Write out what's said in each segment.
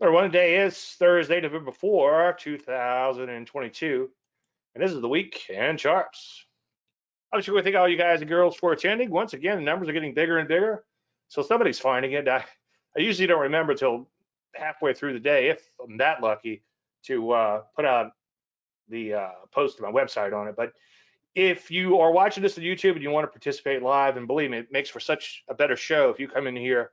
There one day is Thursday, November 4, 2022, and this is the weekend charts. I'm sure we thank all you guys and girls for attending. Once again, the numbers are getting bigger and bigger, so somebody's finding it. I usually don't remember till halfway through the day, if I'm that lucky, to put out the post to my website on it. But if you are watching this on YouTube and you want to participate live, and believe me, it makes for such a better show if you come in here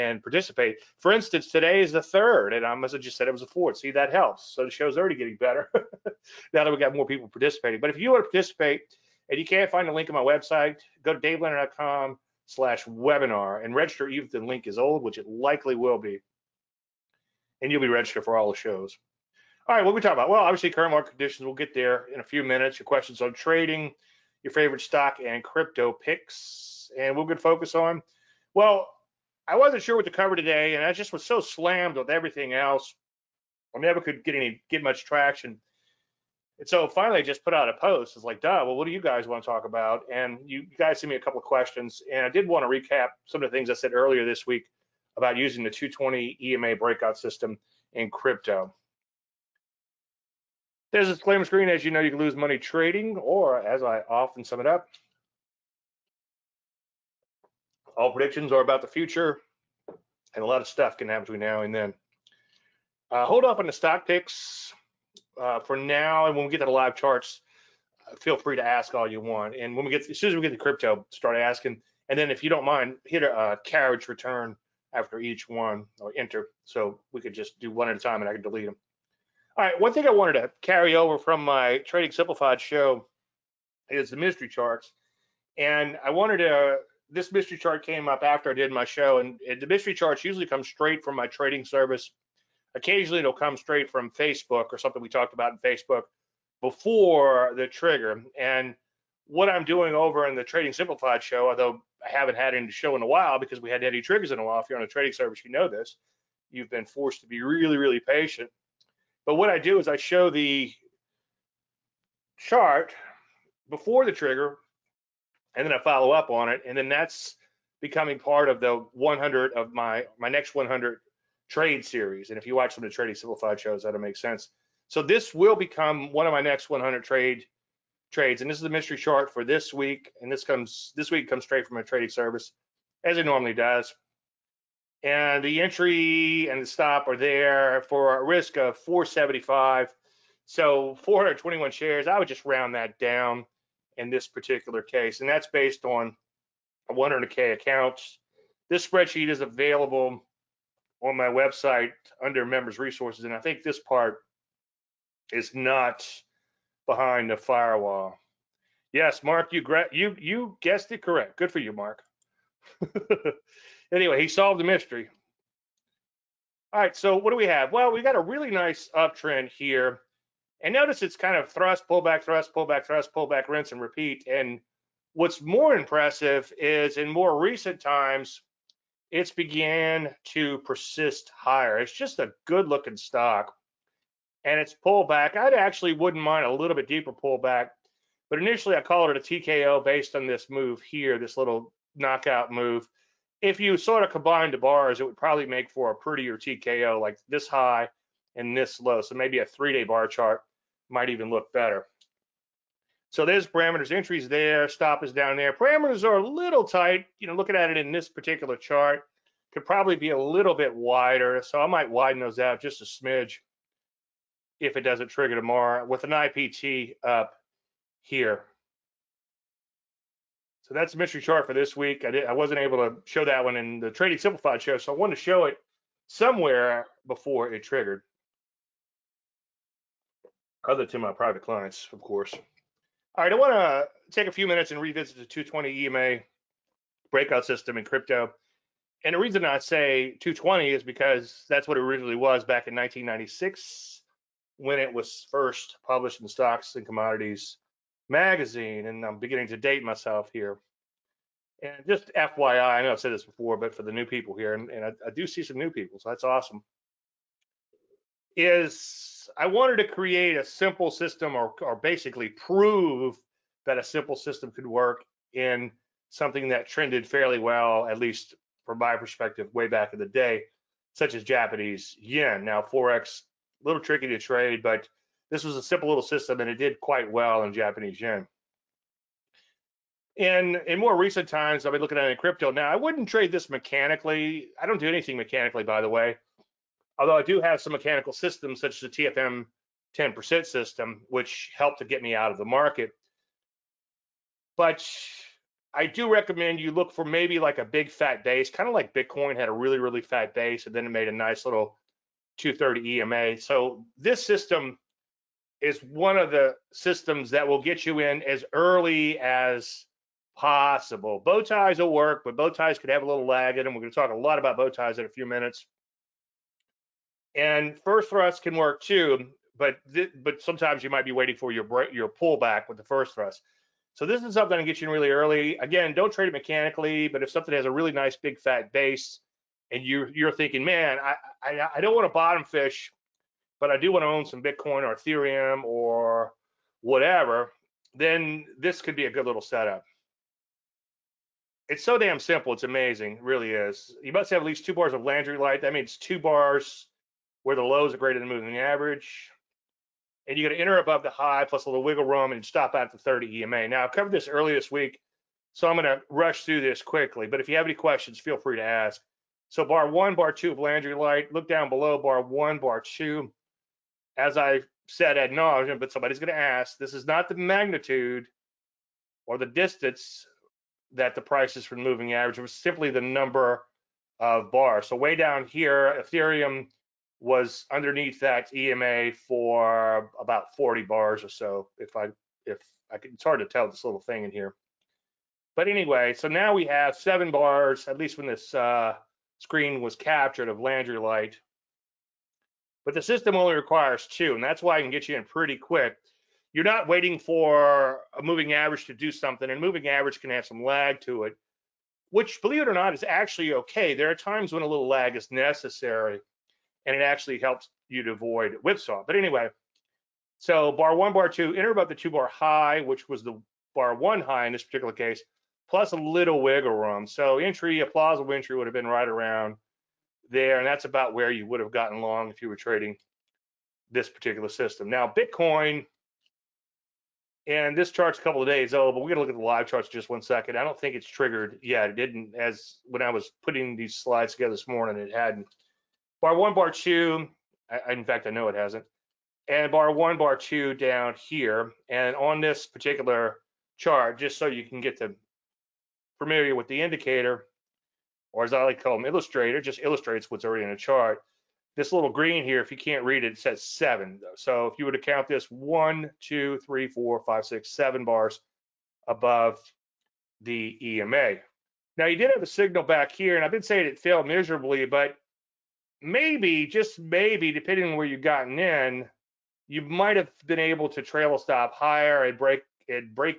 and participate. For instance, today is the 3rd, and I must have just said it was the 4th. See, that helps. So the show's already getting better now that we got more people participating. But if you want to participate and you can't find the link on my website, go to DaveLandry.com/webinar and register even if the link is old, which it likely will be, and you'll be registered for all the shows. All right, what are we talking about? Well, obviously current market conditions, we'll get there in a few minutes. Your questions on trading, your favorite stock and crypto picks, and we'll get focus on, well, I wasn't sure what to cover today, and I just was so slammed with everything else. I never could get much traction. And so finally I just put out a post. It's like, duh, well, what do you guys want to talk about? And you guys sent me a couple of questions, and I did want to recap some of the things I said earlier this week about using the 2/30-EMA breakout system in crypto. There's a disclaimer screen. As you know, you can lose money trading, or as I often sum it up, all predictions are about the future, and a lot of stuff can happen between now and then. Hold off on the stock picks for now, and when we get to the live charts, feel free to ask all you want. And when we get, as soon as we get to crypto, start asking. And then, if you don't mind, hit a carriage return after each one, or enter, so we could just do one at a time, and I can delete them. All right. One thing I wanted to carry over from my Trading Simplified show is the mystery charts, and I wanted to. This mystery chart came up after I did my show, and the mystery charts usually come straight from my trading service. Occasionally it'll come straight from Facebook or something we talked about in Facebook before the trigger. And what I'm doing over in the Trading Simplified show, although I haven't had any show in a while because we hadn't had any triggers in a while. If you're on a trading service, you know this. You've been forced to be really, really patient. But what I do is I show the chart before the trigger, and then I follow up on it, and then that's becoming part of the 100 of my next 100 trade series. And if you watch some of the Trading Simplified shows, that'll make sense. So this will become one of my next 100 trades, and this is the mystery chart for this week. And this week comes straight from a trading service, as it normally does. And the entry and the stop are there for a risk of 475. So 421 shares. I would just round that down in this particular case, and that's based on 100K accounts. This spreadsheet is available on my website under members resources, and I think this part is not behind the firewall. Yes, Mark, you guessed it correct. Good for you, Mark. Anyway, he solved the mystery. All right, so what do we have? Well, we got a really nice uptrend here. And notice it's kind of thrust, pull back, rinse, and repeat. And what's more impressive is in more recent times, it's began to persist higher. It's just a good-looking stock, and it's pullback. I actually wouldn't mind a little bit deeper pullback, but initially I called it a TKO based on this move here, this little knockout move. If you sort of combine the bars, it would probably make for a prettier TKO, like this high and this low. So maybe a 3-day bar chart might even look better. So there's parameters, entries there, stop is down there. Parameters are a little tight. You know, looking at it in this particular chart, could probably be a little bit wider. So I might widen those out just a smidge if it doesn't trigger tomorrow with an IPT up here. So that's the mystery chart for this week. I wasn't able to show that one in the Trading Simplified show, so I wanted to show it somewhere before it triggered. Other to my private clients, of course. All right, I want to take a few minutes and revisit the 2/30-EMA breakout system in crypto. And the reason I say 2/30 is because that's what it originally was back in 1996 when it was first published in Stocks and Commodities magazine. And I'm beginning to date myself here. And just FYI, I know I've said this before, but for the new people here, and I do see some new people, so that's awesome, is I wanted to create a simple system or basically prove that a simple system could work in something that trended fairly well, at least from my perspective, way back in the day. such as Japanese yen. Now, Forex, a little tricky to trade, but this was a simple little system, and it did quite well in Japanese yen. In more recent times, I've been looking at it in crypto. Now, I wouldn't trade this mechanically. I don't do anything mechanically, by the way, although I do have some mechanical systems such as the TFM 10% system, which helped to get me out of the market. But I do recommend you look for maybe like a big fat base, kind of like Bitcoin had a really, really fat base, and then it made a nice little 2/30 EMA. So this system is one of the systems that will get you in as early as possible. Bow ties will work, but bow ties could have a little lag in them. We're going to talk a lot about bow ties in a few minutes. And first thrusts can work too, but sometimes you might be waiting for your pullback with the first thrust. So this is something that gets you in really early. Again, don't trade it mechanically, but if something has a really nice big fat base and you're thinking, man, I don't want to bottom fish, but I do want to own some Bitcoin or Ethereum or whatever, then this could be a good little setup. It's so damn simple, it's amazing, it really is. You must have at least 2 bars of Landry Light. That means 2 bars where the lows are greater than the moving average. And you're gonna enter above the high plus a little wiggle room and stop out the 30 EMA. Now, I've covered this earlier this week, so I'm gonna rush through this quickly, but if you have any questions, feel free to ask. So bar 1, bar 2 of Landry Light, look down below bar 1, bar 2. As I said ad nauseum, but somebody's gonna ask, this is not the magnitude or the distance that the price is from moving average. It was simply the number of bars. So way down here, Ethereum was underneath that EMA for about 40 bars or so. If I could, it's hard to tell this little thing in here. But anyway, so now we have 7 bars, at least when this screen was captured, of Landry Light. But the system only requires 2, and that's why I can get you in pretty quick. You're not waiting for a moving average to do something, and moving average can have some lag to it, which, believe it or not, is actually okay. There are times when a little lag is necessary, and it actually helps you to avoid whipsaw. But anyway, so bar 1, bar 2, enter about the 2 bar high, which was the bar 1 high in this particular case, plus a little wiggle room. So entry, a plausible entry would have been right around there, and that's about where you would have gotten long if you were trading this particular system. Now, Bitcoin, and this chart's a couple of days old, but we're gonna look at the live charts in just 1 second. I don't think it's triggered yet. It didn't, as when I was putting these slides together this morning, it hadn't. Bar 1, bar 2, in fact, I know it hasn't. And bar 1, bar 2 down here. And on this particular chart, just so you can get familiar with the indicator, or as I like to call them, illustrator, just illustrates what's already in a chart. This little green here, if you can't read it, it says 7. So if you were to count this, 1, 2, 3, 4, 5, 6, 7 bars above the EMA. Now, you did have a signal back here, and I've been saying it failed miserably, but maybe, just maybe, depending on where you've gotten in, you might have been able to trail a stop higher and break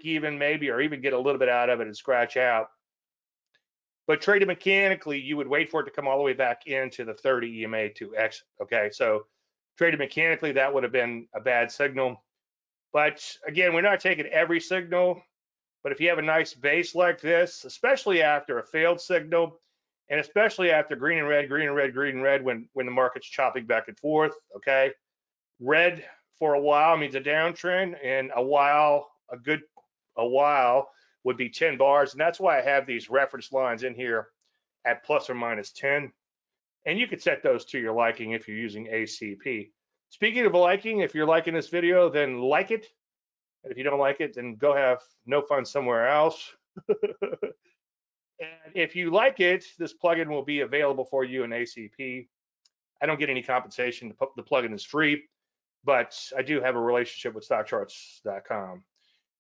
even maybe, or even get a little bit out of it and scratch out. But traded mechanically, you would wait for it to come all the way back into the 30 EMA to exit, okay? So traded mechanically, that would have been a bad signal. But again, we're not taking every signal, but if you have a nice base like this, especially after a failed signal, and especially after green and red, green and red, green and red, when the market's chopping back and forth, okay? Red for a while means a downtrend, and a while would be 10 bars, and that's why I have these reference lines in here at plus or minus 10, and you could set those to your liking if you're using ACP. Speaking of liking, if you're liking this video, then like it, and if you don't like it, then go have no fun somewhere else. And if you like it, this plugin will be available for you in ACP. I don't get any compensation. The plugin is free, but I do have a relationship with stockcharts.com.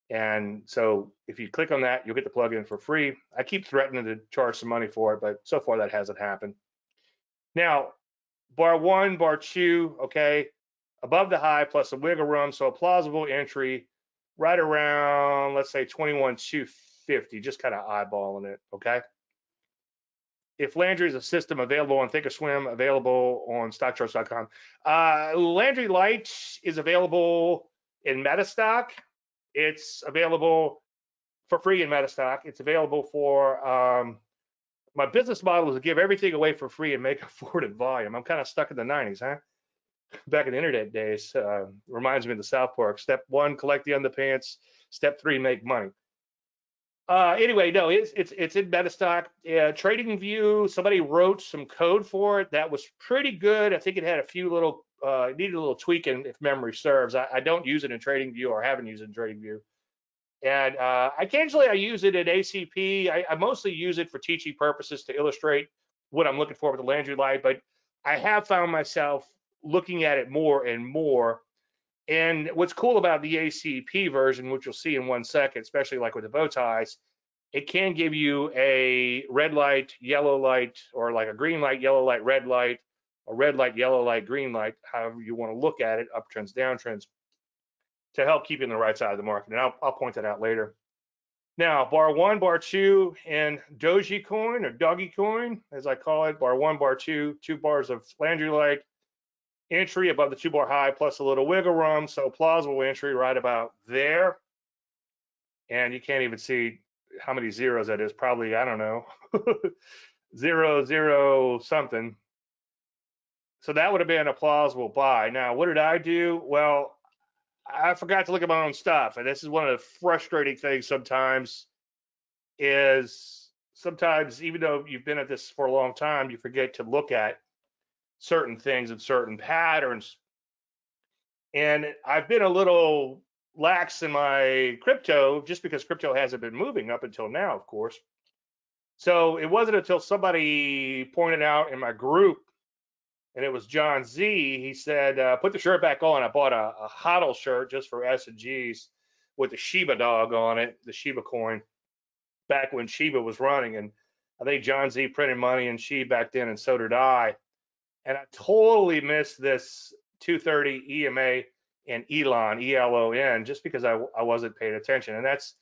And so if you click on that, you'll get the plugin for free. I keep threatening to charge some money for it, but so far that hasn't happened. Now, bar 1, bar 2, okay, above the high plus a wiggle room, so a plausible entry right around, let's say, 21,250, just kind of eyeballing it, okay? If Landry is a system available on Thinkorswim, available on stockcharts.com. Landry Light is available in Metastock. It's available for free in Metastock. It's available for my business model was to give everything away for free and make afforded volume. I'm kind of stuck in the 90s, huh? Back in the internet days, reminds me of the South Park. Step one, collect the underpants. Step three, make money. Anyway, no, it's in Metastock. TradingView, somebody wrote some code for it that was pretty good. I think it had a few little, needed a little tweaking if memory serves. I don't use it in TradingView, or haven't used it in TradingView. And occasionally I use it at ACP. I mostly use it for teaching purposes to illustrate what I'm looking for with the Landry Light, but I have found myself looking at it more and more. And what's cool about the ACP version, which you'll see in 1 second, especially like with the bow ties, it can give you a red light, yellow light, or like a green light, yellow light, red light, or red light, yellow light, green light, however you want to look at it, uptrends, downtrends, to help keep you on the right side of the market. And I'll point that out later. Now, bar one, bar two, and Dog-ey-Coin, or Dog-ey-Coin, as I call it, bar one, bar two, two bars of Landry Light, entry above the two-bar high plus a little wiggle room, so plausible entry right about there. And you can't even see how many zeros that is. Probably, I don't know, 0, 0 something. So that would have been a plausible buy. Now, what did I do? Well, I forgot to look at my own stuff, and this is one of the frustrating things sometimes is sometimes even though you've been at this for a long time, you forget to look at certain things and certain patterns. And I've been a little lax in my crypto just because crypto hasn't been moving up until now, of course. So it wasn't until somebody pointed out in my group, and it was John Z, he said, put the shirt back on. I bought a HODL shirt just for S&Gs with the Shiba dog on it, the Shiba coin, back when Shiba was running. And I think John Z printed money in Shiba back then, and so did I. And I totally missed this 2/30-EMA and Elon, E-L-O-N, just because I wasn't paying attention. And that's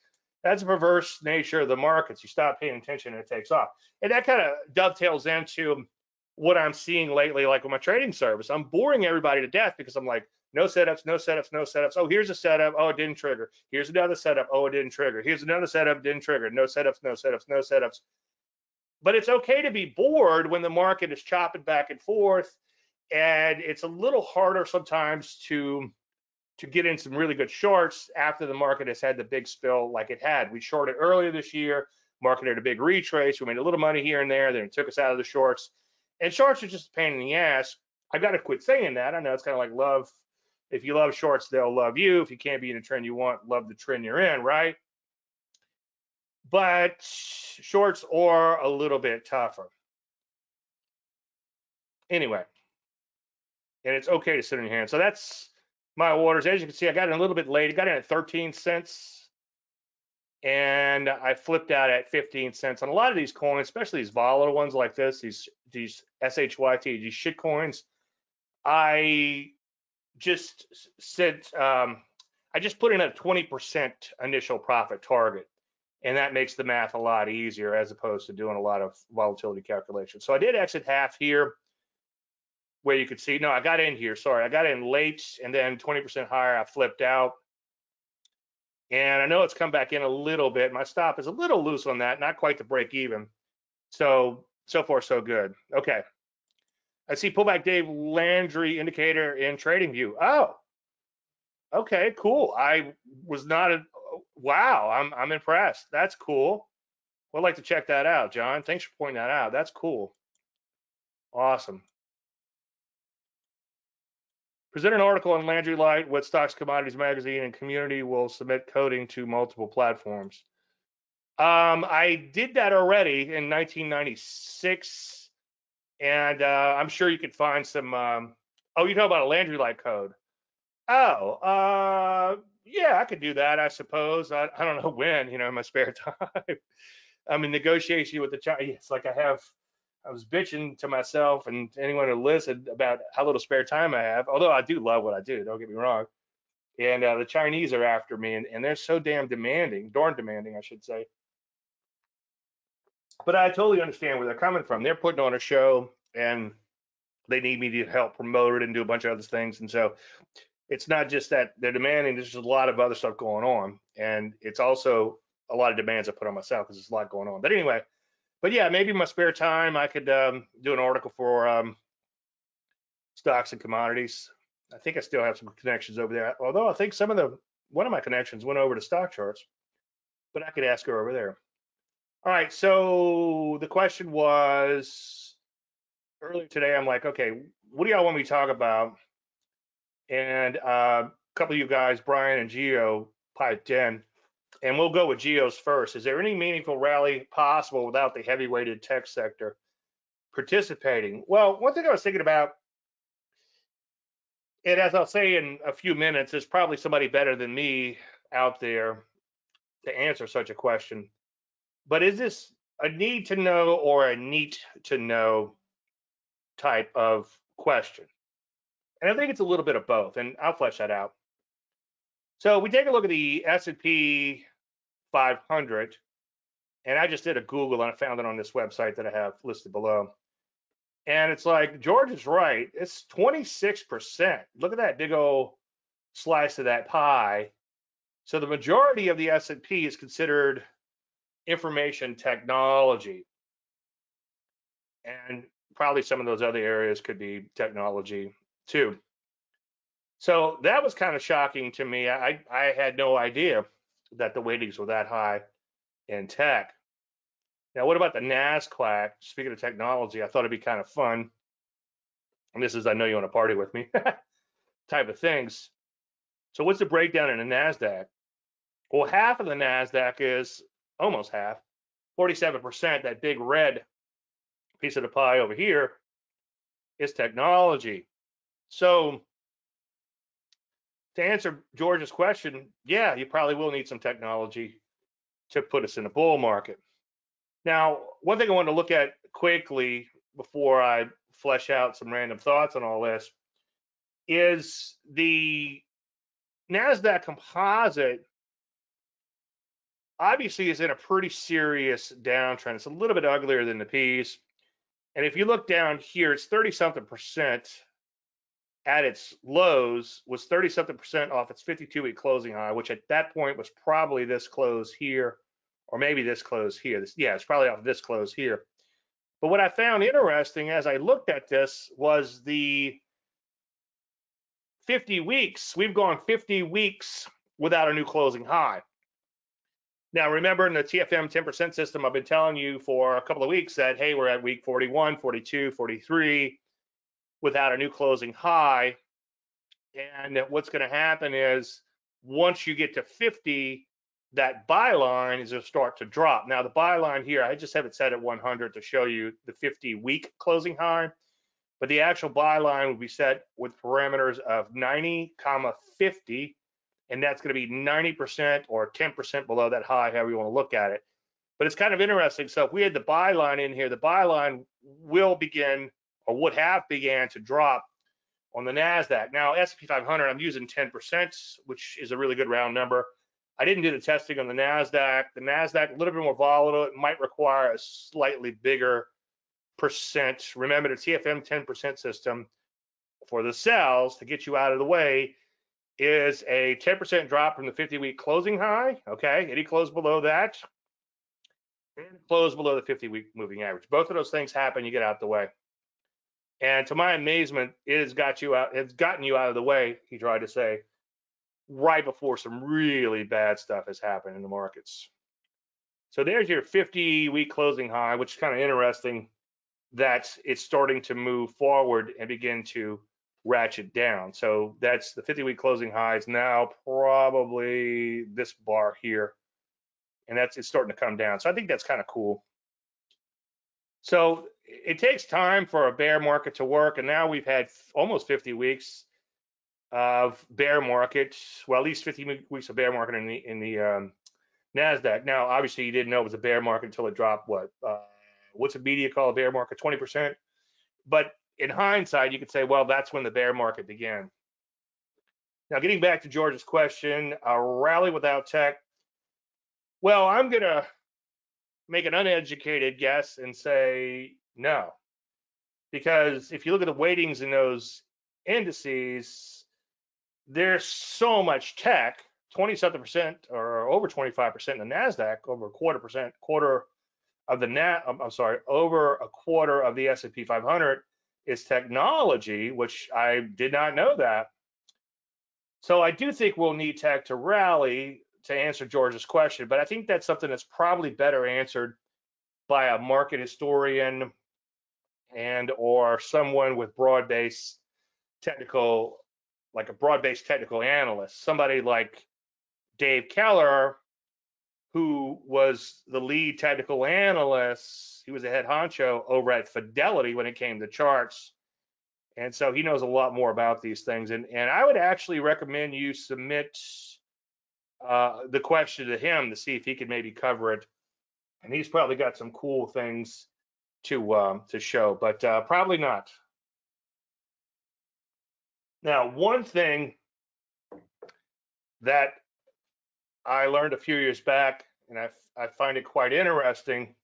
a perverse nature of the markets. You stop paying attention and it takes off. And that kind of dovetails into what I'm seeing lately, like with my trading service. I'm boring everybody to death because I'm like, no setups, no setups, no setups. Oh, here's a setup. Oh, it didn't trigger. Here's another setup. Oh, it didn't trigger. Here's another setup. Didn't trigger. No setups, no setups, no setups. But it's okay to be bored when the market is chopping back and forth, and it's a little harder sometimes to get in some really good shorts after the market has had the big spill like it had. We shorted earlier this year, market had a big retrace. We made a little money here and there, then it took us out of the shorts. And shorts are just a pain in the ass. I've got to quit saying that. I know it's kind of like love. If you love shorts, they'll love you. If you can't be in the trend you want, love the trend you're in, right? But shorts are a little bit tougher. Anyway, and it's okay to sit in your hand. So that's my orders. As you can see, I got in a little bit late. I got in at 13 cents, and I flipped out at 15 cents on a lot of these coins, especially these volatile ones like this, these SHYT, these shit coins. I just said, I just put in a 20% initial profit target, and that makes the math a lot easier as opposed to doing a lot of volatility calculations. So I did exit half here where you could see, no, I got in here, sorry. I got in late, and then 20% higher, I flipped out. And I know it's come back in a little bit. My stop is a little loose on that, not quite to break even. So far, so good. Okay. I see pullback Dave Landry indicator in TradingView. Oh, okay, cool. I was not, wow, I'm impressed. That's cool. We'd like to check that out, John. Thanks for pointing that out. That's cool. Awesome. Present an article on Landry Light with Stocks, Commodities Magazine, and Community will submit coding to multiple platforms. I did that already in 1996, and I'm sure you could find some. Oh, you're talking about a Landry Light code. Oh, yeah, I could do that, I suppose. I don't know when, you know, in my spare time. I'm in negotiation with the Chinese. It's like I was bitching to myself and anyone who listened about how little spare time I have, although I do love what I do, don't get me wrong. And the Chinese are after me, and they're so damn demanding, darn demanding, I should say. But I totally understand where they're coming from. They're putting on a show, and they need me to help promote it and do a bunch of other things. And so it's not just that they're demanding, there's just a lot of other stuff going on. And it's also a lot of demands I put on myself because there's a lot going on. But anyway, But yeah, maybe in my spare time I could do an article for stocks and commodities. I think I still have some connections over there, although I think one of my connections went over to Stock Charts, but I could ask her over there. All right, so the question was earlier today, I'm like, okay, what do y'all want me to talk about? And a couple of you guys, Brian and Geo, piped in, and we'll go with Geo's first. Is there any meaningful rally possible without the heavy weighted tech sector participating? Well, one thing I was thinking about, and as I'll say in a few minutes, there's probably somebody better than me out there to answer such a question. But is this a need to know or a neat to know type of question? And I think it's a little bit of both, and I'll flesh that out. So we take a look at the S&P 500, and I just did a Google and I found it on this website that I have listed below. And it's like, George is right, it's 26%. Look at that big old slice of that pie. So the majority of the S&P is considered information technology. And probably some of those other areas could be technology too. So that was kind of shocking to me. I had no idea that the weightings were that high in tech. Now, what about the NASDAQ? Speaking of technology, I thought it'd be kind of fun. And this is, I know you want to party with me type of things. So what's the breakdown in the NASDAQ? Well, half of the NASDAQ is, almost half, 47%, that big red piece of the pie over here is technology. So to answer George's question, yeah, you probably will need some technology to put us in a bull market. Now, one thing I want to look at quickly before I flesh out some random thoughts on all this is the NASDAQ composite obviously is in a pretty serious downtrend. It's a little bit uglier than the P's. And if you look down here, it's 30-something% at its lows, was 30-something% off its 52-week closing high, which at that point was probably this close here. Or maybe this close here. Yeah, it's probably off this close here. But what I found interesting as I looked at this was the 50 weeks. We've gone 50 weeks without a new closing high. Now, remember in the TFM 10% system, I've been telling you for a couple of weeks that, hey, we're at week 41, 42, 43 without a new closing high. And what's going to happen is once you get to 50, that buy line is going to start to drop. Now, the buy line here, I just have it set at 100 to show you the 50-week closing high, but the actual buy line would be set with parameters of 90, 50, and that's going to be 90% or 10% below that high, however you want to look at it. But it's kind of interesting. So if we had the buy line in here, the buy line will begin or would have began to drop on the NASDAQ. Now, S&P 500, I'm using 10%, which is a really good round number. I didn't do the testing on the NASDAQ. The NASDAQ, a little bit more volatile. It might require a slightly bigger percent. Remember the TFM 10% system for the sells to get you out of the way is a 10% drop from the 50-week closing high. Okay, it closed below that and closed below the 50-week moving average. Both of those things happen, you get out the way. And to my amazement, it has got you out. It's gotten you out of the way, he tried to say, right before some really bad stuff has happened in the markets. So there's your 50-week closing high, which is kind of interesting that it's starting to move forward and begin to ratchet down. So that's the 50-week closing high is now probably this bar here, and that's it's starting to come down. So I think that's kind of cool. So it takes time for a bear market to work, and now we've had almost 50 weeks of bear market, well, at least 50 weeks of bear market in the NASDAQ. Now, obviously, you didn't know it was a bear market until it dropped, what's a media call a bear market, 20%? But in hindsight, you could say, well, that's when the bear market began. Now, getting back to George's question, a rally without tech. Well, I'm going to make an uneducated guess and say no, because if you look at the weightings in those indices, there's so much tech, 20-something% or over 25% in the NASDAQ, over a quarter of the over a quarter of the S&P 500 is technology, which I did not know that. So I do think we'll need tech to rally to answer George's question, but I think that's something that's probably better answered by a market historian and or someone with broad-based technical, like a broad-based technical analyst, somebody like Dave Keller, who was the lead technical analyst. He was a head honcho over at Fidelity when it came to charts. And so he knows a lot more about these things. And I would actually recommend you submit the question to him to see if he could maybe cover it. And he's probably got some cool things to show, but probably not. Now, one thing that I learned a few years back, and I find it quite interesting,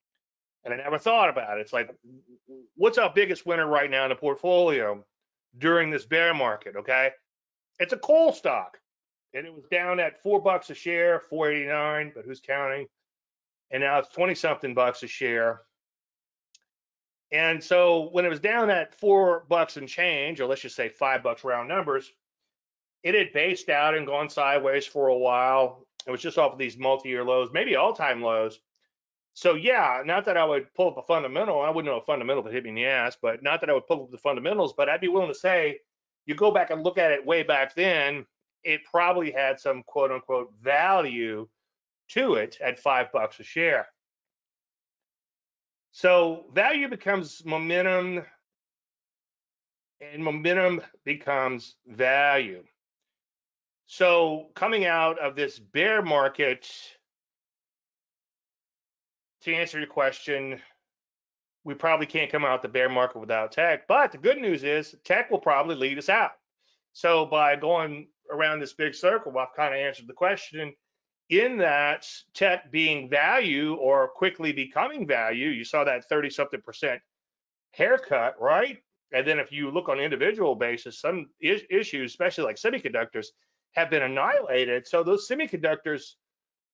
and I never thought about it. It's like, what's our biggest winner right now in the portfolio during this bear market, okay? It's a coal stock, and it was down at $4 a share, 489, but who's counting? And now it's 20-something bucks a share. And so when it was down at $4 and change, or let's just say $5 round numbers, it had based out and gone sideways for a while. It was just off of these multi-year lows, maybe all-time lows. So yeah, not that I would pull up a fundamental. I wouldn't know a fundamental if it hit me in the ass, but not that I would pull up the fundamentals, but I'd be willing to say, you go back and look at it way back then, it probably had some quote unquote value to it at $5 a share. So value becomes momentum, and momentum becomes value. So coming out of this bear market, to answer your question, we probably can't come out the bear market without tech, but the good news is tech will probably lead us out. So by going around this big circle, I've kind of answered the question in that tech being value or quickly becoming value. You saw that 30-something% haircut, right? And then if you look on individual basis, some issues, especially like semiconductors, have been annihilated. So those semiconductors,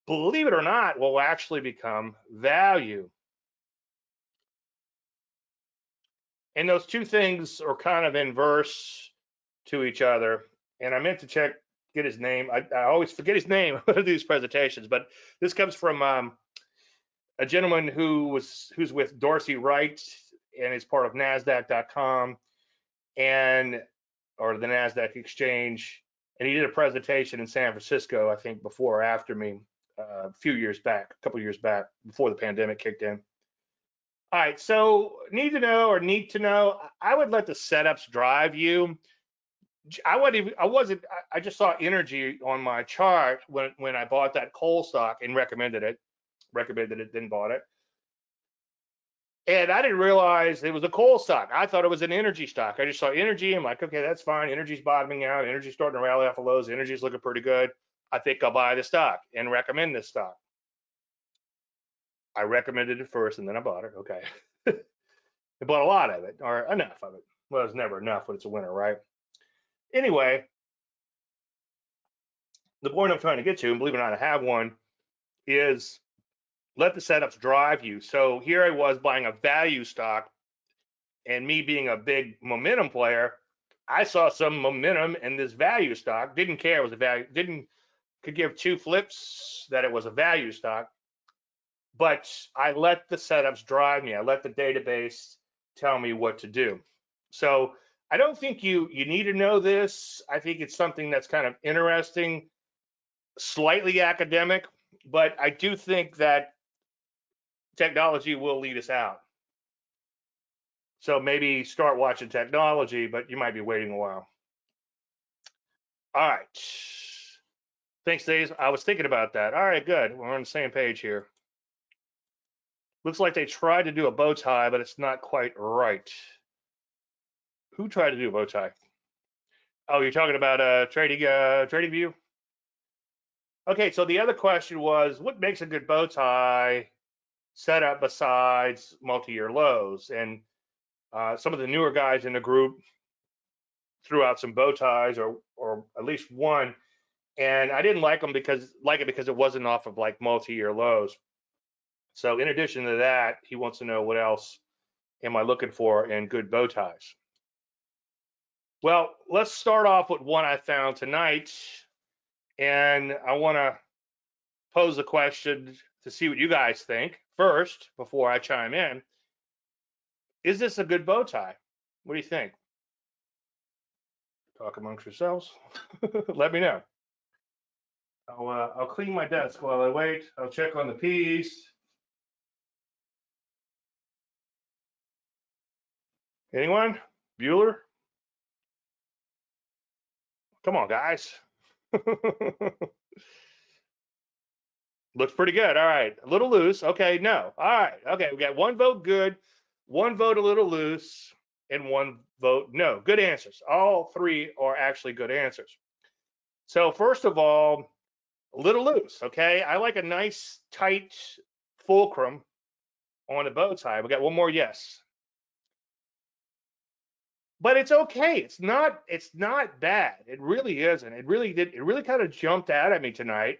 believe it or not, will actually become value. And those two things are kind of inverse to each other. And I meant to get his name. I always forget his name when I do these presentations, but this comes from a gentleman who's with Dorsey Wright and is part of NASDAQ.com and or the NASDAQ exchange. And he did a presentation in San Francisco, I think before or after me, a couple years back before the pandemic kicked in. All right, so need to know, I would let the setups drive you. I just saw energy on my chart when I bought that coal stock and recommended it, then bought it. And I didn't realize it was a coal stock. I thought it was an energy stock. I just saw energy. I'm like, okay, that's fine. Energy's bottoming out. Energy's starting to rally off of lows. Energy's looking pretty good. I think I'll buy the stock and recommend this stock. I recommended it first and then I bought it. Okay. I bought a lot of it or enough of it. Well, it's never enough, but it's a winner, right? Anyway, the point I'm trying to get to, and believe it or not, I have one, is let the setups drive you. So here I was buying a value stock, and me being a big momentum player, I saw some momentum in this value stock. Didn't care it was a value, could give two flips that it was a value stock, but I let the setups drive me. I let the database tell me what to do. So I don't think you need to know this. I think it's something that's kind of interesting, slightly academic, but I do think that technology will lead us out. So maybe start watching technology, but you might be waiting a while. All right. Thanks, Dave. I was thinking about that. All right, good. We're on the same page here. Looks like they tried to do a bow tie, but it's not quite right. Who tried to do a bow tie? Oh, you're talking about TradingView? Okay, so the other question was, what makes a good bow tie setup besides multi-year lows? And some of the newer guys in the group threw out some bow ties, or at least one, and I didn't like it because it wasn't off of like multi-year lows. So in addition to that, he wants to know what else am I looking for in good bow ties. Well, let's start off with one I found tonight, and I want to pose the question to see what you guys think first before I chime in. Is this a good bow tie? What do you think? Talk amongst yourselves. Let me know. I'll clean my desk while I wait. I'll check on the piece. Anyone? Bueller? Come on, guys. Looks pretty good. All right. A little loose. Okay, no. All right. Okay, we got one vote good, one vote a little loose, and one vote no. Good answers. All three are actually good answers. So first of all, a little loose, okay? I like a nice, tight fulcrum on a bow tie. We got one more yes. But it's okay. It's not bad. It really isn't. It really kind of jumped out at me tonight.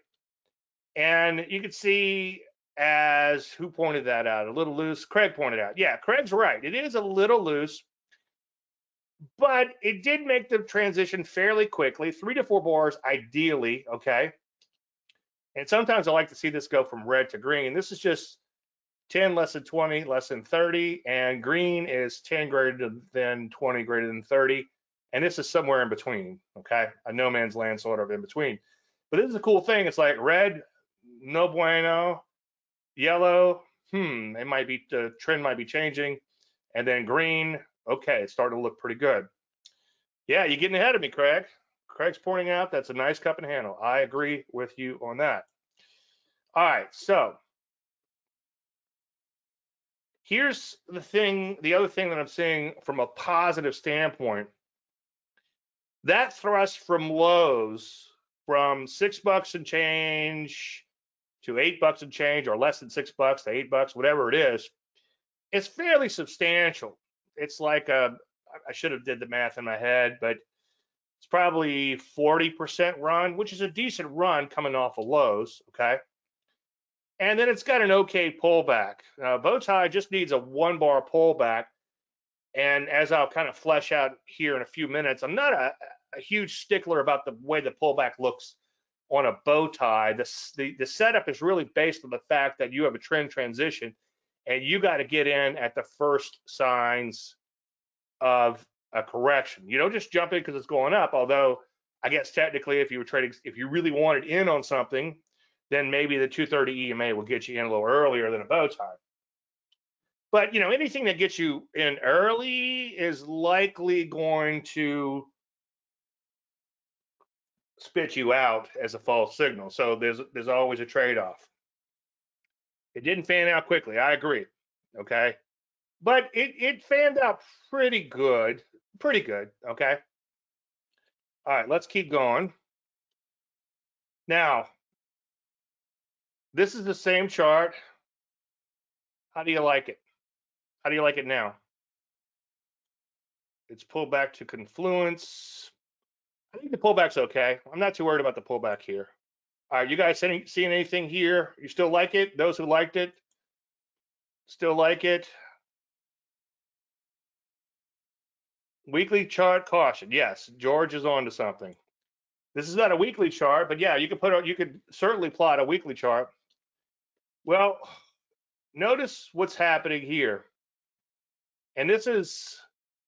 And you can see, as who pointed that out? A little loose. Craig pointed out. Yeah, Craig's right. It is a little loose, but it did make the transition fairly quickly, 3 to 4 bars ideally, okay? And sometimes I like to see this go from red to green. This is just 10 less than 20, less than 30, and green is 10 greater than 20, greater than 30. And this is somewhere in between, okay? A no man's land sort of in between. But this is a cool thing. It's like red, no bueno, yellow, it might be, the trend might be changing, and then green, okay, it's starting to look pretty good. Yeah, you're getting ahead of me, Craig. Craig's pointing out that's a nice cup and handle. I agree with you on that. All right, so here's the thing, the other thing that I'm seeing from a positive standpoint. That thrust from lows from $6 and change to $8 and change, or less than $6 to $8, whatever it is, it's fairly substantial. It's like I should have did the math in my head, but it's probably 40% run, which is a decent run coming off of lows, okay? And then it's got an okay pullback. Bowtie just needs a 1-bar pullback. And as I'll kind of flesh out here in a few minutes, I'm not a huge stickler about the way the pullback looks on a Bowtie. The setup is really based on the fact that you have a trend transition, and you got to get in at the first signs of a correction. You don't just jump in because it's going up, although I guess technically if you were trading, if you really wanted in on something, then maybe the 2/30 EMA will get you in a little earlier than a bow tie. But you know, anything that gets you in early is likely going to spit you out as a false signal. So there's always a trade-off. It didn't fan out quickly, I agree, okay? But it fanned out pretty good, okay? All right, let's keep going. Now, this is the same chart. How do you like it? How do you like it now? It's pulled back to confluence. I think the pullback's okay. I'm not too worried about the pullback here. All right, you guys seeing anything here? You still like it? Those who liked it still like it? Weekly chart caution. Yes, George is on to something. This is not a weekly chart, but yeah, you could certainly plot a weekly chart. Well, notice what's happening here. And this is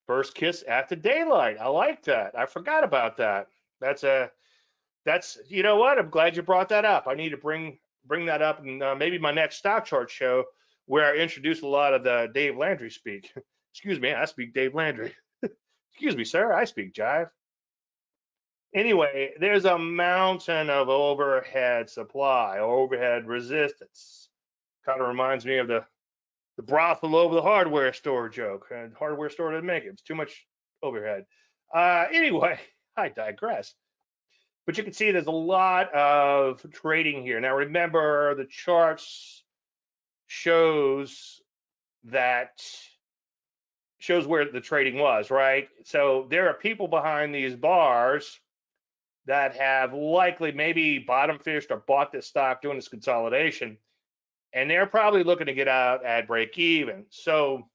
first kiss after daylight. I like that. I forgot about that. That's you know what? I'm glad you brought that up. I need to bring that up in maybe my next stock chart show, where I introduce a lot of the Dave Landry speak. Excuse me, I speak Dave Landry. Excuse me, sir, I speak jive. Anyway, there's a mountain of overhead supply, overhead resistance. Kind of reminds me of the brothel over the hardware store joke. And hardware store didn't make it. It's too much overhead. Anyway, I digress. But you can see there's a lot of trading here. Now, remember, the charts shows where the trading was, right? So there are people behind these bars that have likely maybe bottom fished or bought this stock doing this consolidation. and they're probably looking to get out at break even. So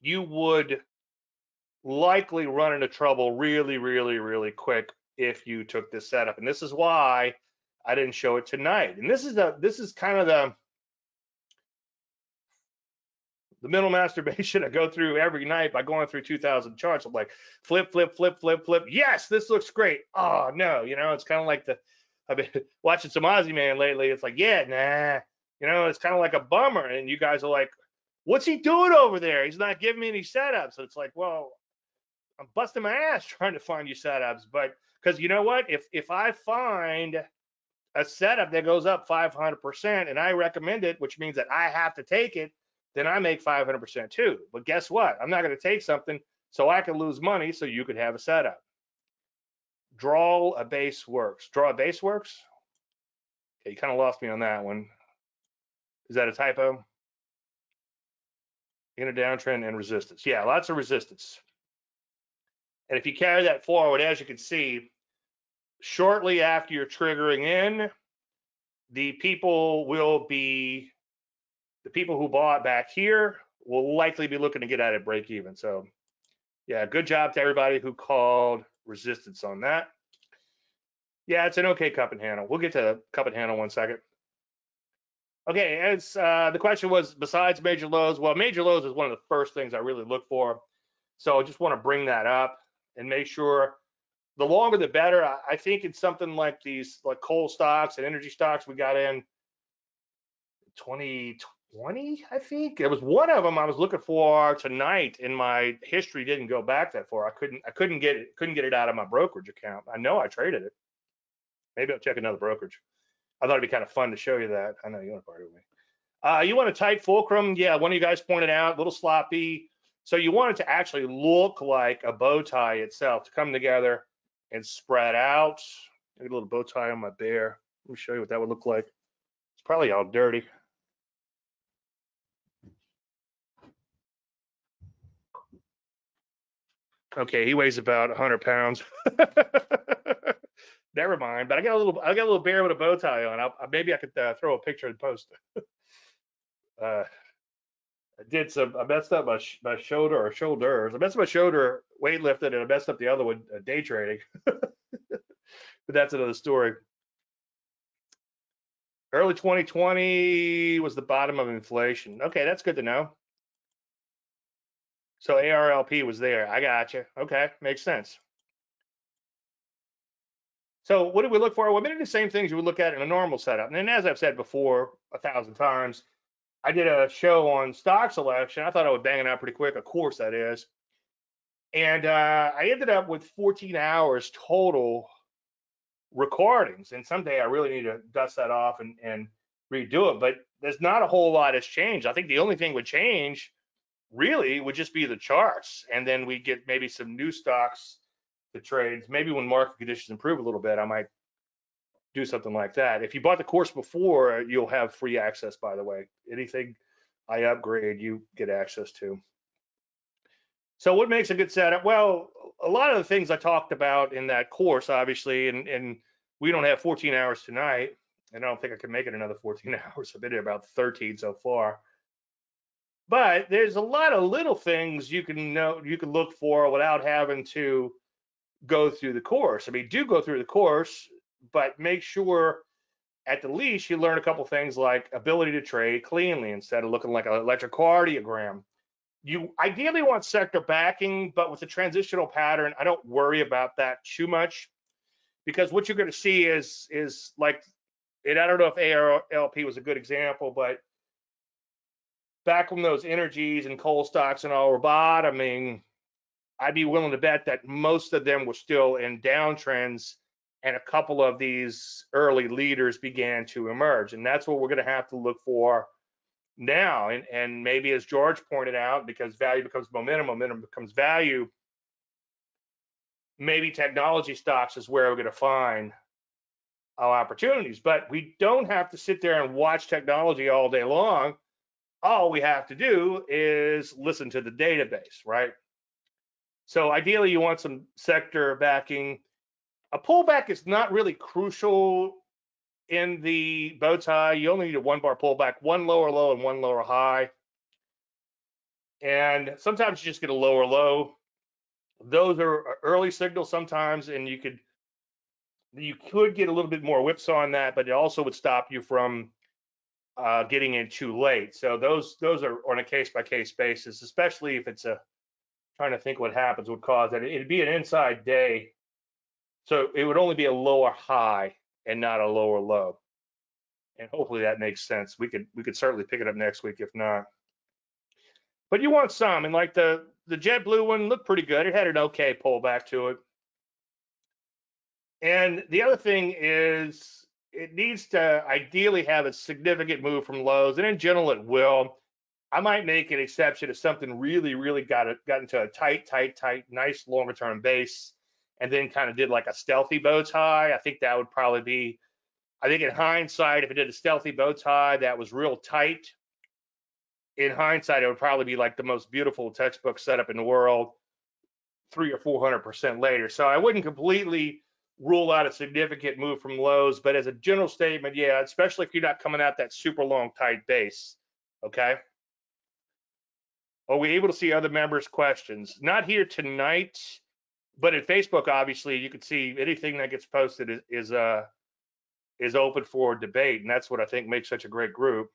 you would likely run into trouble really, really, really quick if you took this setup. And this is why I didn't show it tonight. And this is kind of the mental masturbation I go through every night by going through 2,000 charts. I'm like, flip, flip, flip, flip, flip. Yes, this looks great. Oh no, you know, it's kind of like I've been watching some Aussie man lately. It's like, yeah, nah. You know, it's kind of like a bummer. And you guys are like, what's he doing over there? He's not giving me any setups. So it's like, well, I'm busting my ass trying to find you setups. But because you know what? If I find a setup that goes up 500% and I recommend it, which means that I have to take it, then I make 500% too. But guess what? I'm not going to take something so I can lose money so you could have a setup. Draw a base works. Draw a base works? Okay, you kind of lost me on that one. Is that a typo? In a downtrend and resistance. Yeah, lots of resistance. And if you carry that forward, as you can see, shortly after you're triggering in, the people who bought back here will likely be looking to get out at break even. So yeah, good job to everybody who called resistance on that. Yeah, it's an okay cup and handle. We'll get to the cup and handle in one second. Okay, as the question was, besides major lows, well, major lows is one of the first things I really look for. So I just want to bring that up and make sure the longer the better. I think it's something like these, like coal stocks and energy stocks we got in 2020, I think. It was one of them I was looking for tonight, and my history didn't go back that far. I couldn't get it out of my brokerage account. I know I traded it. Maybe I'll check another brokerage. I thought it'd be kind of fun to show you that. I know you want to party with me. You want a tight fulcrum? Yeah, one of you guys pointed out, a little sloppy. So you want it to actually look like a bow tie itself, to come together and spread out. I got a little bow tie on my bear. Let me show you what that would look like. It's probably all dirty. Okay, he weighs about 100 pounds. Never mind, but I got a little bear with a bow tie on. Maybe I could throw a picture and post. I messed up my shoulder or shoulders. I messed up my shoulder weightlifting, and I messed up the other one day trading. But that's another story. Early 2020 was the bottom of inflation. Okay, that's good to know. So ARLP was there. I got you. Okay, makes sense. So what do we look for? Well, many of the same things you would look at in a normal setup. And as I've said before 1,000 times, I did a show on stock selection. I thought I would bang it out pretty quick. Of course that is. And I ended up with 14 hours total recordings. And someday I really need to dust that off and redo it. But there's not a whole lot has changed. I think the only thing would change really would just be the charts. And then we get maybe some new stocks, the trades. Maybe when market conditions improve a little bit, I might do something like that. If you bought the course before, you'll have free access, by the way. Anything I upgrade, you get access to. So what makes a good setup? Well, a lot of the things I talked about in that course, obviously, and we don't have 14 hours tonight, and I don't think I can make it another 14 hours. I've been at about 13 so far. But there's a lot of little things you can know, you can look for without having to go through the course. I mean, do go through the course, but make sure at the least you learn a couple things like ability to trade cleanly instead of looking like an electrocardiogram. You ideally want sector backing, but with the transitional pattern, I don't worry about that too much, because what you're going to see is like, and I don't know if ARLP was a good example, but back when those energies and coal stocks and all were bottoming, I'd be willing to bet that most of them were still in downtrends, and a couple of these early leaders began to emerge. And that's what we're going to have to look for now. And maybe, as George pointed out, because value becomes momentum, momentum becomes value, maybe technology stocks is where we're going to find our opportunities. But we don't have to sit there and watch technology all day long. All we have to do is listen to the database, right? So ideally, you want some sector backing. A pullback is not really crucial in the bow tie, you only need a one bar pullback, one lower low and one lower high. And sometimes you just get a lower low. Those are early signals sometimes, and you could get a little bit more whipsaw on that, but it also would stop you from getting in too late. So those are on a case-by-case basis, especially if it's a, trying to think what happens would cause that. It'd be an inside day, so it would only be a lower high and not a lower low. And hopefully that makes sense. We could certainly pick it up next week if not. But you want some, and like the JetBlue one looked pretty good. It had an okay pullback to it. And the other thing is it needs to ideally have a significant move from lows, and in general it will. I might make an exception if something really, really got into a tight, nice longer term base, and then kind of did like a stealthy bow tie. I think that would probably be, I think in hindsight, if it did a stealthy bow tie that was real tight, in hindsight, it would probably be like the most beautiful textbook setup in the world 300 or 400% later. So I wouldn't completely rule out a significant move from lows, but as a general statement, yeah, especially if you're not coming out that super long tight base, okay? Are we able to see other members' questions? Not here tonight, but in Facebook, obviously, you can see anything that gets posted is open for debate, and that's what I think makes such a great group.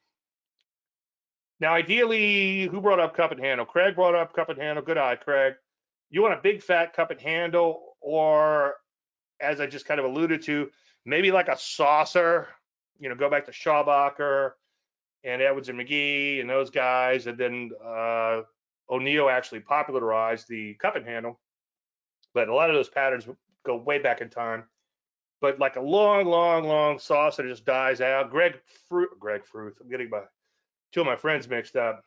Now, ideally, who brought up cup and handle? Craig brought up cup and handle. Good eye, Craig. You want a big fat cup and handle, or as I just kind of alluded to, maybe like a saucer, you know, go back to Schaubacher and Edwards and McGee and those guys. And then O'Neill actually popularized the cup and handle. But a lot of those patterns go way back in time. But like a long saucer just dies out. Greg Fruith, I'm getting my two of my friends mixed up,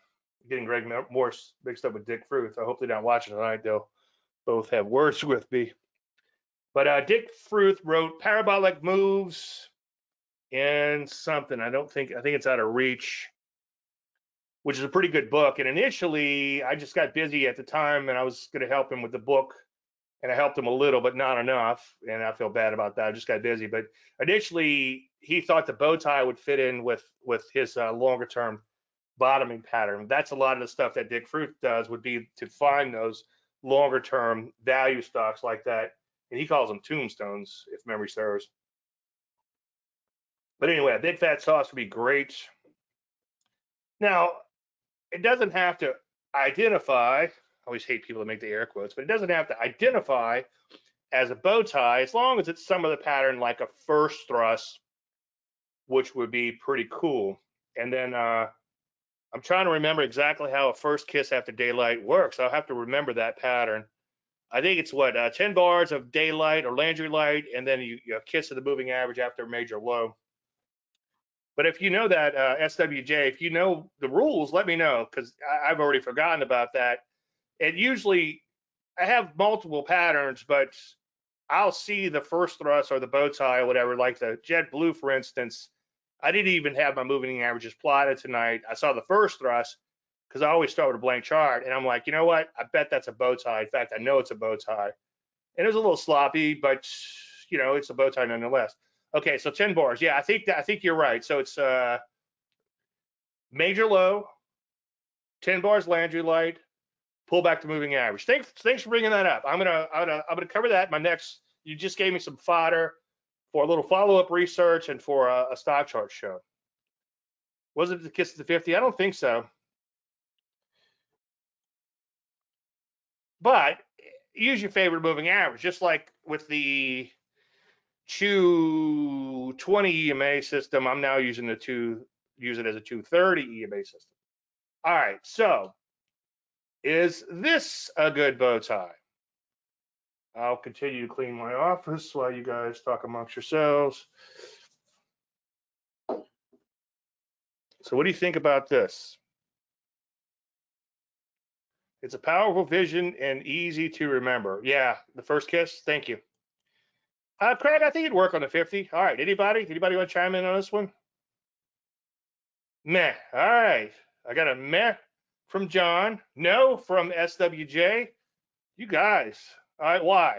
getting Greg Morse mixed up with Dick Fruith. I hope they're not watching tonight. They'll both have words with me. But Dick Fruith wrote Parabolic Moves and something. I think it's Out of Reach, which is a pretty good book. And initially, I just got busy at the time, and I was going to help him with the book. And I helped him a little, but not enough. And I feel bad about that. I just got busy. But initially, he thought the bow tie would fit in with his longer-term bottoming pattern. That's a lot of the stuff that Dick Fruith does, would be to find those longer term value stocks like that, and he calls them tombstones if memory serves. But anyway, a big fat sauce would be great. Now, it doesn't have to identify, I always hate people that make the air quotes, but it doesn't have to identify as a bow tie as long as it's some of the pattern like a first thrust, which would be pretty cool. And then I'm trying to remember exactly how a first kiss after daylight works. I'll have to remember that pattern. I think it's what, 10 bars of daylight or Landry light, and then you kiss of the moving average after a major low. But if you know that SWJ, if you know the rules, let me know, because I've already forgotten about that. And usually I have multiple patterns, but I'll see the first thrust or the bow tie or whatever, like the JetBlue, for instance. I didn't even have my moving averages plotted tonight. I saw the first thrust because I always start with a blank chart, and I'm like, you know what? I bet that's a bow tie. In fact, I know it's a bow tie. And it was a little sloppy, but you know, it's a bow tie nonetheless. Okay, so 10 bars. Yeah, I think you're right. So it's major low, 10 bars Landry light, pull back to moving average. Thanks for bringing that up. I'm gonna cover that in my next. You just gave me some fodder for a little follow-up research and for a stock chart show. Was it the kiss of the 50? I don't think so. But use your favorite moving average, just like with the 2/30-EMA system. I'm now using use it as a 2/30-EMA system. All right, so is this a good bow tie? I'll continue to clean my office while you guys talk amongst yourselves. So what do you think about this? It's a powerful vision and easy to remember. Yeah, the first kiss, thank you. Craig, I think it'd work on the 50. All right, anybody want to chime in on this one? Meh, all right. I got a meh from John, no from SWJ. You guys. All right, why?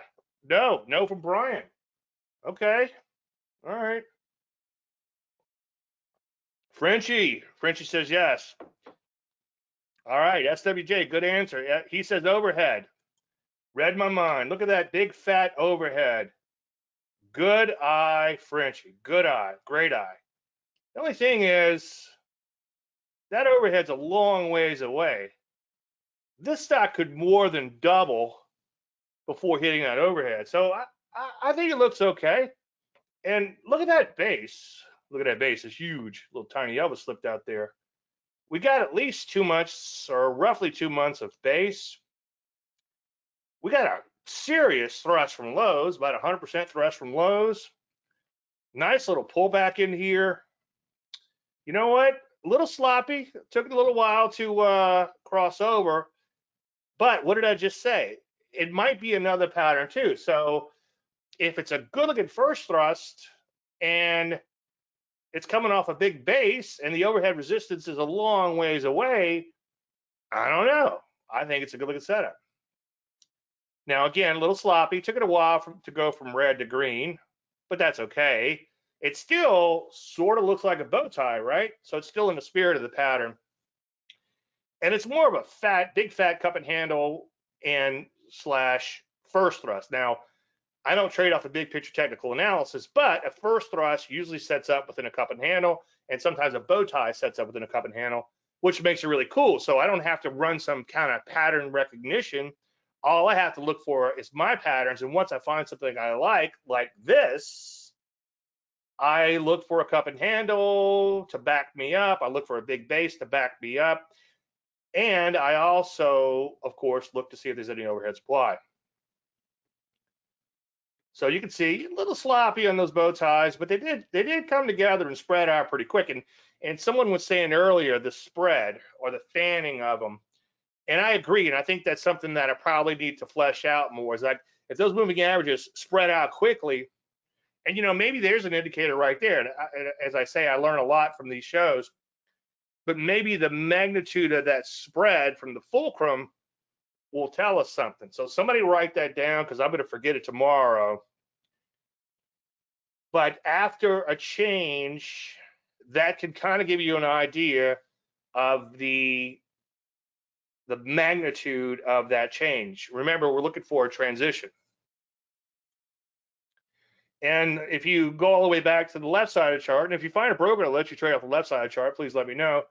No from Brian. Okay, all right. Frenchie says yes. All right, SWJ, good answer. He says overhead. Read my mind. Look at that big fat overhead. Good eye, Frenchie. Good eye. Great eye. The only thing is that overhead's a long ways away. This stock could more than double before hitting that overhead. So I think it looks okay. And look at that base. Look at that base. It's huge. Little tiny Elvis slipped out there. We got at least 2 months or roughly 2 months of base. We got a serious thrust from lows, about 100% thrust from lows. Nice little pullback in here. You know what? A little sloppy. It took a little while to cross over. But what did I just say? It might be another pattern too. So if it's a good looking first thrust and it's coming off a big base and the overhead resistance is a long ways away, I don't know. I think it's a good looking setup. Now, again, a little sloppy. Took it a while to go from red to green, but that's okay. It still sort of looks like a bow tie, right? So it's still in the spirit of the pattern. And it's more of a fat, big fat cup and handle and slash first thrust. Now, I don't trade off the big picture technical analysis, but a first thrust usually sets up within a cup and handle, and sometimes a bow tie sets up within a cup and handle, which makes it really cool. So I don't have to run some kind of pattern recognition. All I have to look for is my patterns, and once I find something I like this, I look for a cup and handle to back me up. I look for a big base to back me up, and I also, of course, look to see if there's any overhead supply. So you can see a little sloppy on those bow ties, but they did come together and spread out pretty quick. And someone was saying earlier the spread or the fanning of them. And I agree, and I think that's something that I probably need to flesh out more. Is like if those moving averages spread out quickly, and you know maybe there's an indicator right there. And as I say, I learn a lot from these shows, but maybe the magnitude of that spread from the fulcrum will tell us something. So somebody write that down because I'm going to forget it tomorrow. But after a change, that can kind of give you an idea of the magnitude of that change. Remember, we're looking for a transition. And if you go all the way back to the left side of the chart, and if you find a broker that lets you trade off the left side of the chart, please let me know.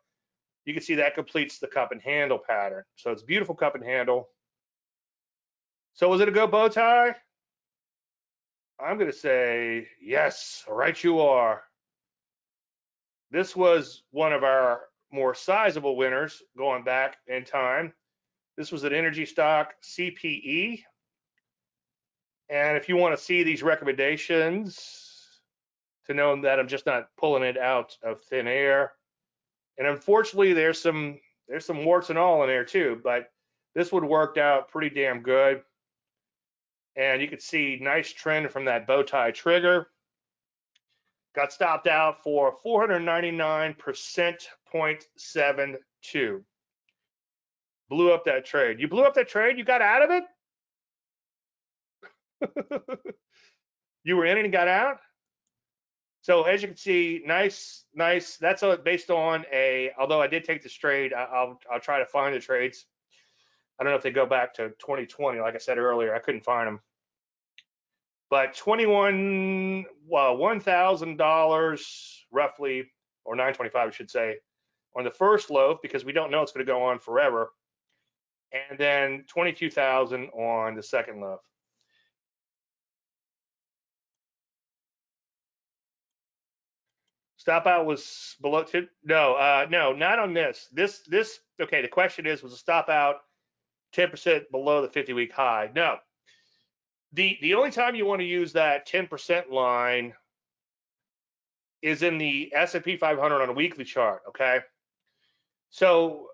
You can see that completes the cup and handle pattern. So it's beautiful cup and handle. So was it a good bow tie? I'm gonna say, yes, right you are. This was one of our more sizable winners going back in time. This was an energy stock, CPE. And if you want to see these recommendations to know that I'm just not pulling it out of thin air. And unfortunately, there's some warts and all in there too, but this would have worked out pretty damn good. And you can see nice trend from that bow tie trigger. Got stopped out for 499.72. Blew up that trade. You blew up that trade? You got out of it? You were in it and got out? So as you can see, nice. That's based on a, although I did take this trade, I'll try to find the trades. I don't know if they go back to 2020. Like I said earlier, I couldn't find them. But $1,000 roughly, or $925, I should say, on the first loaf, because we don't know it's going to go on forever. And then $22,000 on the second loaf. Stop out was below two. No, not on this. This. Okay, the question is, was a stop out 10% below the 50-week high? No. The only time you want to use that 10% line is in the S&P 500 on a weekly chart, okay? So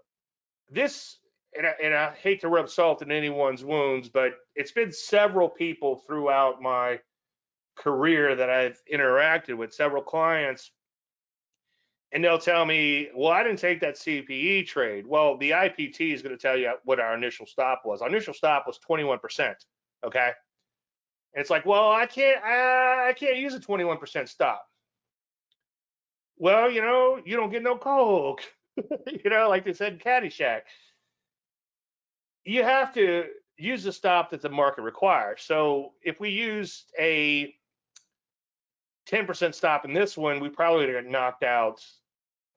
this, and I hate to rub salt in anyone's wounds, but it's been several people throughout my career that I've interacted with, several clients, and they'll tell me, well, I didn't take that CPE trade. Well, the IPT is going to tell you what our initial stop was. Our initial stop was 21%, okay? It's like, well, I can't use a 21% stop. well, you know, you don't get no Coke, you know, like they said in Caddyshack. You have to use the stop that the market requires. So if we used a 10% stop in this one, we probably would have knocked out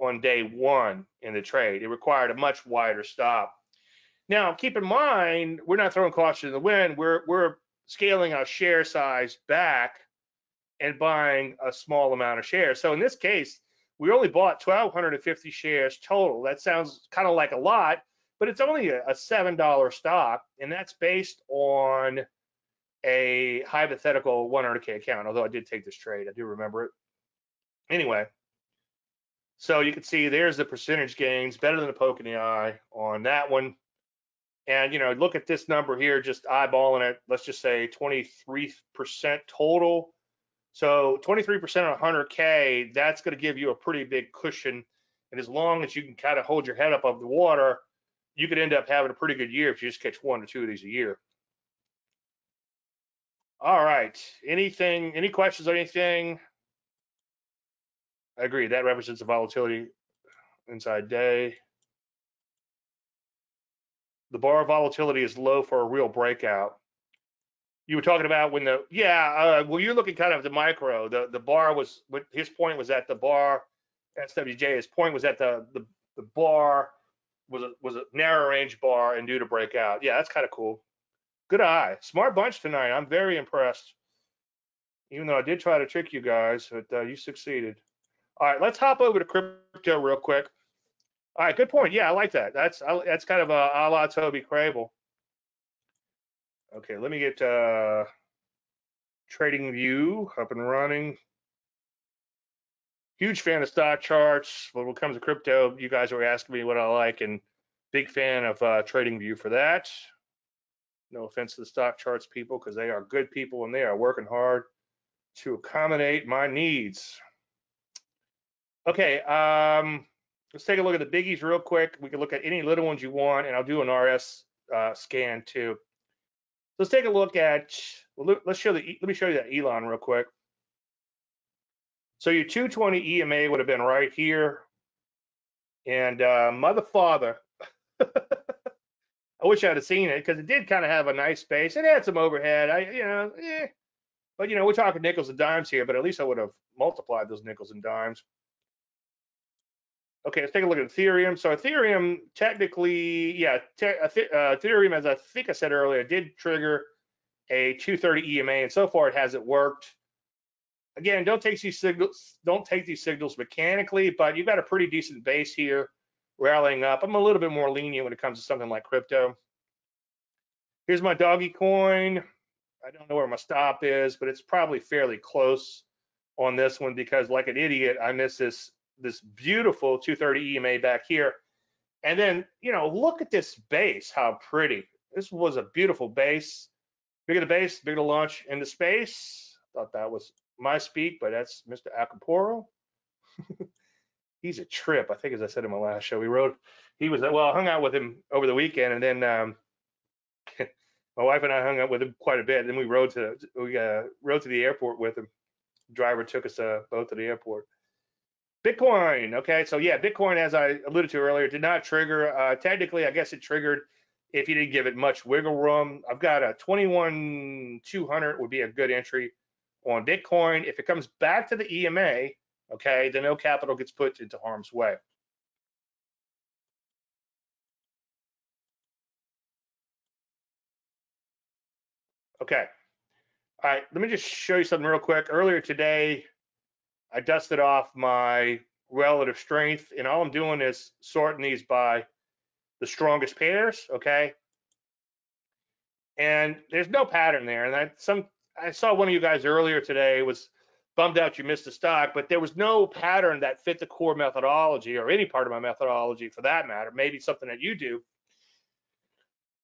on day one in the trade. It required a much wider stop. Now, keep in mind, we're not throwing caution to the wind. We're scaling our share size back and buying a small amount of shares. So in this case, we only bought 1,250 shares total. That sounds kind of like a lot, but it's only a $7 stock, and that's based on a hypothetical 100K account, although I did take this trade. I do remember it. Anyway, so you can see there's the percentage gains, better than a poke in the eye on that one. And, you know, look at this number here, just eyeballing it. Let's just say 23% total. So 23% on 100K, that's going to give you a pretty big cushion. And as long as you can kind of hold your head above the water, you could end up having a pretty good year if you just catch one or two of these a year. All right, anything, any questions on anything? I agree, that represents the volatility inside day. The bar volatility is low for a real breakout. You were talking about when the, well, you're looking kind of the micro, the bar was, his point was that the bar, SWJ, his point was that the bar was a narrow range bar and due to break out. Yeah, that's kind of cool. Good eye. Smart bunch tonight. I'm very impressed. Even though I did try to trick you guys, but you succeeded. All right, let's hop over to crypto real quick. All right, good point. Yeah, I like that. That's kind of a la Toby Crable. Okay, let me get TradingView up and running. Huge fan of stock charts. When it comes to crypto, you guys were asking me what I like, and big fan of TradingView for that. No offense to the stock charts people, because they are good people and they are working hard to accommodate my needs. Okay, let's take a look at the biggies real quick. We can look at any little ones you want, and I'll do an RS scan too. Let's take a look at. Let me show you that Elon real quick. So your 2/30-EMA would have been right here, and mother father. I wish I'd have seen it because it did kind of have a nice space. It had some overhead. But you know, we're talking nickels and dimes here. But at least I would have multiplied those nickels and dimes. Okay, let's take a look at Ethereum. So Ethereum, technically, yeah, Ethereum, as I think I said earlier, did trigger a 2/30-EMA, and so far it hasn't worked. Again, don't take these signals mechanically, but you've got a pretty decent base here. Rallying up. I'm a little bit more lenient when it comes to something like crypto. Here's my Dog-ey-Coin. I don't know where my stop is, but it's probably fairly close on this one because, like an idiot, I missed this beautiful 2/30-EMA back here. And then, you know, look at this base, how pretty. This was a beautiful base. Bigger the base, bigger the launch into space. Thought that was my speak, but that's Mr. Acaporo. He's a trip. I think, as I said in my last show, I hung out with him over the weekend, and then my wife and I hung out with him quite a bit. And then we rode to the airport with him. The driver took us both to the airport. Bitcoin. Okay, so yeah, Bitcoin, as I alluded to earlier, did not trigger. Technically, I guess it triggered if you didn't give it much wiggle room. I've got a 21,200 would be a good entry on Bitcoin. If it comes back to the EMA. Okay, then no capital gets put into harm's way. Okay, all right, let me just show you something real quick. Earlier today, I dusted off my relative strength, and all I'm doing is sorting these by the strongest pairs, okay? And there's no pattern there. And I saw one of you guys earlier today was bummed out you missed the stock, but there was no pattern that fit the core methodology or any part of my methodology for that matter, maybe something that you do,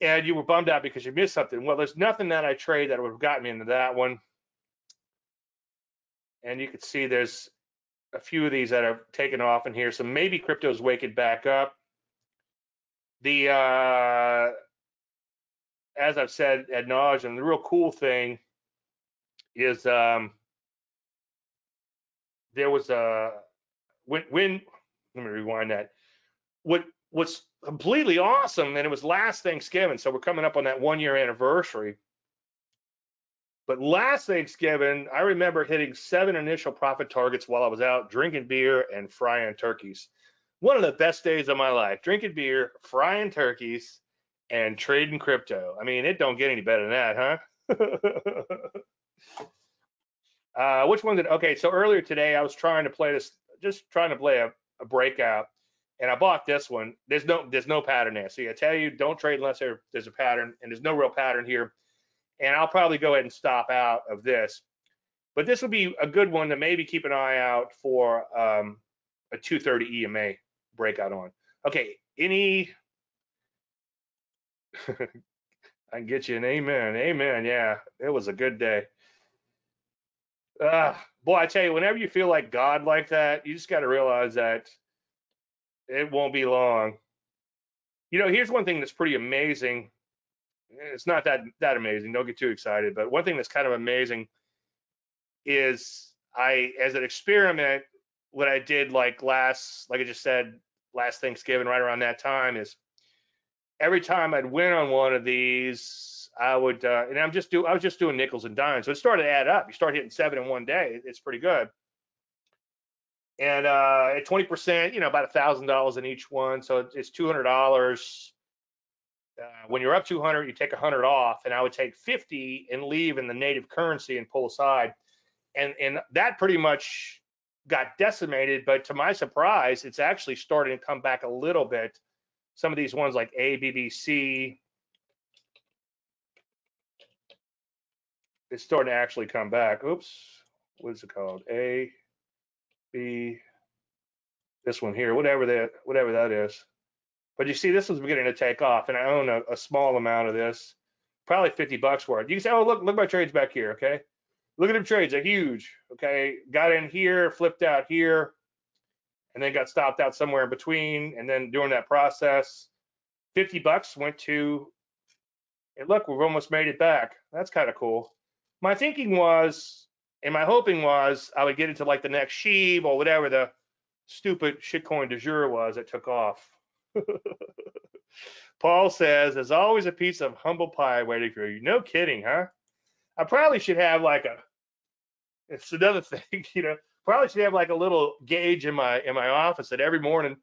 and you were bummed out because you missed something. Well, there's nothing that I trade that would have gotten me into that one. And you can see there's a few of these that have taken off in here, so maybe crypto's waking back up. The, as I've said ad nauseum, the real cool thing is, there was let me rewind that. What's completely awesome, and it was last Thanksgiving, so we're coming up on that 1 year anniversary. But last Thanksgiving, I remember hitting 7 initial profit targets while I was out drinking beer and frying turkeys. One of the best days of my life, drinking beer, frying turkeys, and trading crypto. I mean, it don't get any better than that, huh? Which one did, okay, so earlier today, I was trying to play this, just trying to play a breakout, and I bought this one. There's no pattern there. So I tell you, don't trade unless there's a pattern, and there's no real pattern here. And I'll probably go ahead and stop out of this. But this would be a good one to maybe keep an eye out for a 2/30 EMA breakout on. Okay, any, I can get you an amen, amen. Yeah, it was a good day. Boy, I tell you, whenever you feel like God like that, you just got to realize that it won't be long. You know, here's one thing that's pretty amazing. It's not that amazing. Don't get too excited. But one thing that's kind of amazing is as an experiment, what I did like I just said, last Thanksgiving, right around that time, is every time I'd win on one of these, I would, and I was just doing nickels and dimes. So it started to add up. You start hitting 7 in one day. It's pretty good. And at 20%, you know, about $1,000 in each one. So it's $200. When you're up 200, you take 100 off, and I would take 50 and leave in the native currency and pull aside. And that pretty much got decimated, but to my surprise, it's actually starting to come back a little bit. Some of these ones like ABBC, it's starting to actually come back. Oops, what's it called? A, B, this one here, whatever that is. But you see, this was beginning to take off, and I own a small amount of this, probably $50 worth. You can say, oh, look my trades back here, okay? Look at them trades, they're huge, okay? Got in here, flipped out here, and then got stopped out somewhere in between, and then during that process, $50 went to, and look, we've almost made it back. That's kind of cool. My thinking was, and my hoping was, I would get into like the next Shiba or whatever the stupid shitcoin du jour was that took off. Paul says, there's always a piece of humble pie waiting for you. No kidding, huh? I probably should have like it's another thing, you know, probably should have like a little gauge in my office that every morning,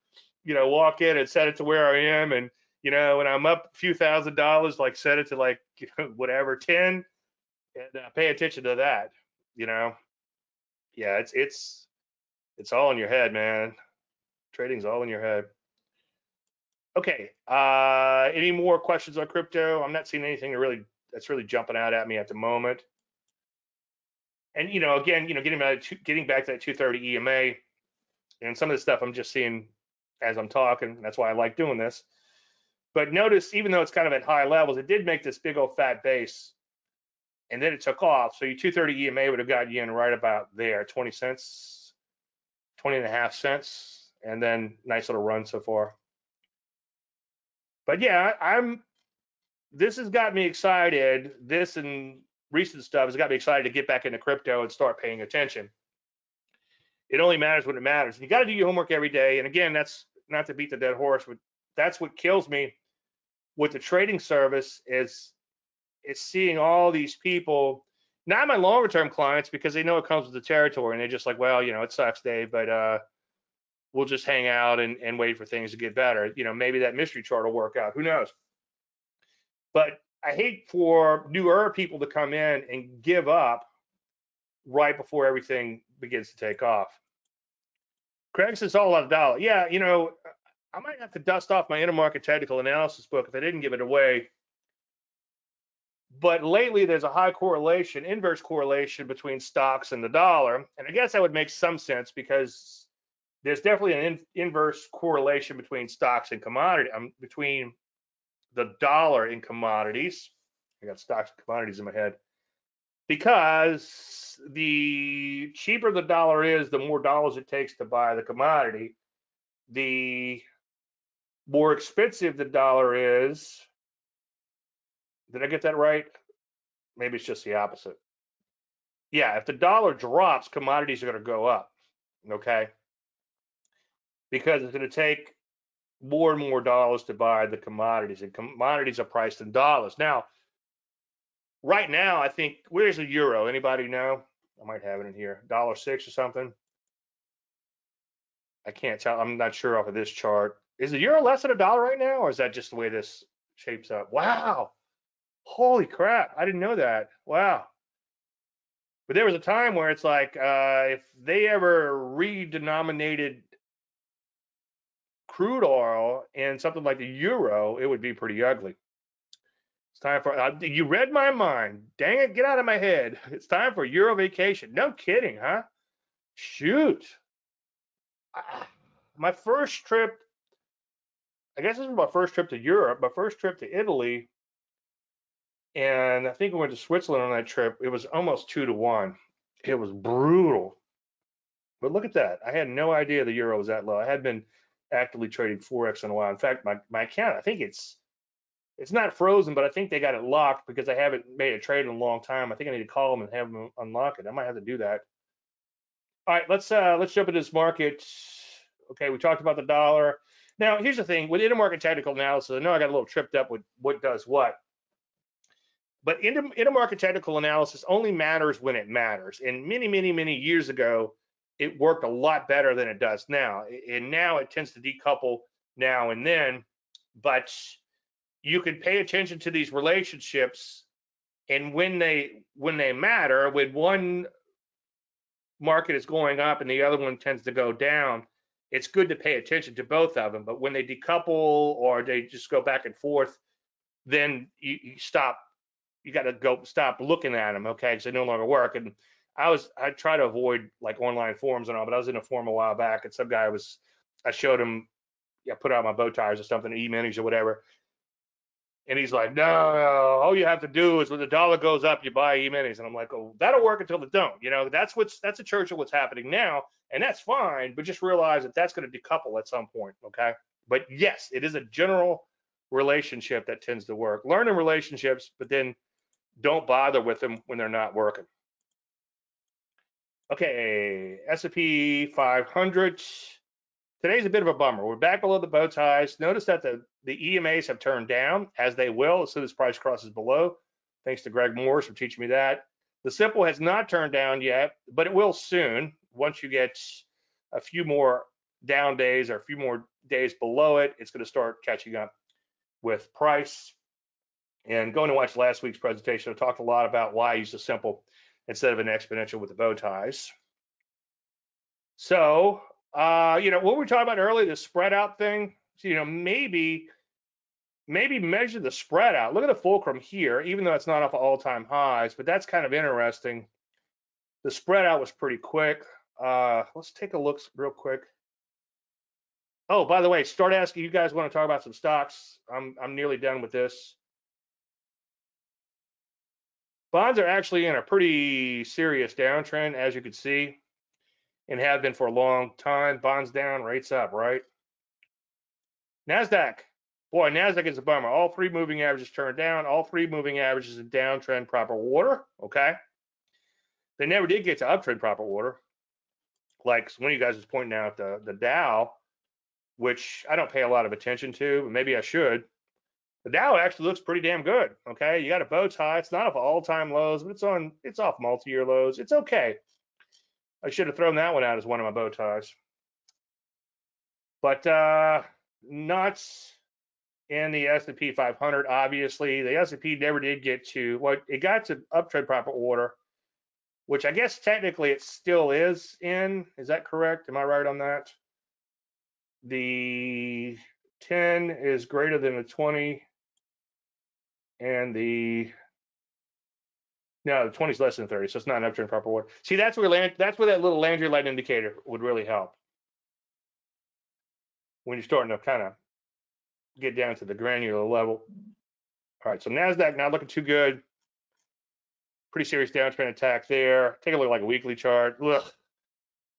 you know, walk in and set it to where I am. And, you know, when I'm up a few $1,000, like set it to like, you know, whatever, 10, and pay attention to that, you know? Yeah, it's all in your head, man. Trading's all in your head. Okay, any more questions on crypto? I'm not seeing anything that's really jumping out at me at the moment. And, you know, again, you know, getting back to that 230 EMA and some of the stuff I'm just seeing as I'm talking. That's why I like doing this. But notice, even though it's kind of at high levels, it did make this big old fat base, and then it took off. So your 230 EMA would have gotten you in right about there, 20 cents, 20.5 cents, and then nice little run so far. But yeah, this has got me excited. This and recent stuff has got me excited to get back into crypto and start paying attention. It only matters when it matters. You got to do your homework every day. And again, that's not to beat the dead horse, but that's what kills me with the trading service is seeing all these people, not my longer term clients, because they know it comes with the territory, and they're just like, well, you know, it sucks, Dave, but we'll just hang out and wait for things to get better. You know, maybe that mystery chart will work out. Who knows? But I hate for newer people to come in and give up right before everything begins to take off. Craig says, all about a dollar. Yeah, you know, I might have to dust off my intermarket technical analysis book if I didn't give it away. But lately, there's a high correlation, inverse correlation between stocks and the dollar. And I guess that would make some sense because there's definitely an inverse correlation between stocks and commodity, between the dollar and commodities. I got stocks and commodities in my head. Because the cheaper the dollar is, the more dollars it takes to buy the commodity. The more expensive the dollar is. Did I get that right? Maybe it's just the opposite. Yeah, if the dollar drops, commodities are going to go up. Okay. because it's going to take more and more dollars to buy the commodities, and commodities are priced in dollars. Now, right now, I think, where's the euro? Anybody know? I might have it in here, $1.06 or something. I can't tell. I'm not sure off of this chart. Is the euro less than $1 right now, or is that just the way this shapes up? Wow. Holy crap. I didn't know that. Wow. But there was a time where it's like, if they ever redenominated crude oil and something like the euro, it would be pretty ugly. It's time for, you read my mind. Dang it, get out of my head. It's time for Euro vacation. No kidding, huh? Shoot. My first trip, I guess this was my first trip to Europe, my first trip to Italy, and I think we went to Switzerland on that trip. It was almost 2-to-1. It was brutal. But look at that. I had no idea the euro was that low. I had been actively trading Forex in a while. In fact, my account, I think it's not frozen, but I think they got it locked because I haven't made a trade in a long time. I think I need to call them and have them unlock it. I might have to do that. All right, let's jump into this market. Okay, we talked about the dollar. Now, here's the thing. With intermarket technical analysis, I know I got a little tripped up with what does what. But intermarket technical analysis only matters when it matters. And many, many, many years ago, it worked a lot better than it does now. And now it tends to decouple now and then. But you can pay attention to these relationships, and when they matter, when one market is going up and the other one tends to go down, it's good to pay attention to both of them. But when they decouple or they just go back and forth, then you stop. You got to go stop looking at them, okay? Because they no longer work. And I try to avoid like online forums and all, but I was in a forum a while back, and some guy was, I showed him, I put out my bow ties or something, E-minis or whatever, and he's like, no, all you have to do is when the dollar goes up, you buy E-minis. And I'm like, oh, that'll work until it don't. You know, that's a church of what's happening now, and that's fine, but just realize that that's going to decouple at some point, okay? But yes, it is a general relationship that tends to work. Learning relationships, but then don't bother with them when they're not working. Okay, S&P 500. Today's a bit of a bummer. We're back below the bow ties. Notice that the EMAs have turned down, as they will as soon as price crosses below. Thanks to Greg Morris for teaching me that. The simple has not turned down yet, but it will soon once you get a few more down days or a few more days below it. It's going to start catching up with price. And going to watch last week's presentation, I talked a lot about why I use the simple instead of an exponential with the bow ties. So, what we were talking about earlier, the spread out thing, so, maybe measure the spread out. Look at the fulcrum here, even though it's not off of all-time highs, but that's kind of interesting. The spread out was pretty quick. Let's take a look real quick. Oh, by the way, start asking, you guys want to talk about some stocks. I'm nearly done with this. Bonds are actually in a pretty serious downtrend, as you can see, and have been for a long time. Bonds down, rates up, right? NASDAQ. Boy, NASDAQ is a bummer. All three moving averages turned down. All three moving averages in downtrend proper order, okay? They never did get to uptrend proper order. Like one of you guys was pointing out the Dow, which I don't pay a lot of attention to, but maybe I should. The Dow actually looks pretty damn good, okay? You got a bow tie. It's not off all-time lows, but it's off multi-year lows. It's okay. I should have thrown that one out as one of my bow ties. But nuts in the S&P 500, obviously. The S&P never did get to, well, it got to uptrend proper order, which I guess technically it still is in. Is that correct? Am I right on that? The 10 is greater than the 20. And the 20 is less than 30, so it's not an uptrend proper order. See, that's where that little Landry Light indicator would really help when you're starting to kind of get down to the granular level. All right, so NASDAQ not looking too good. Pretty serious downtrend attack there. Take a look at like a weekly chart. Ugh,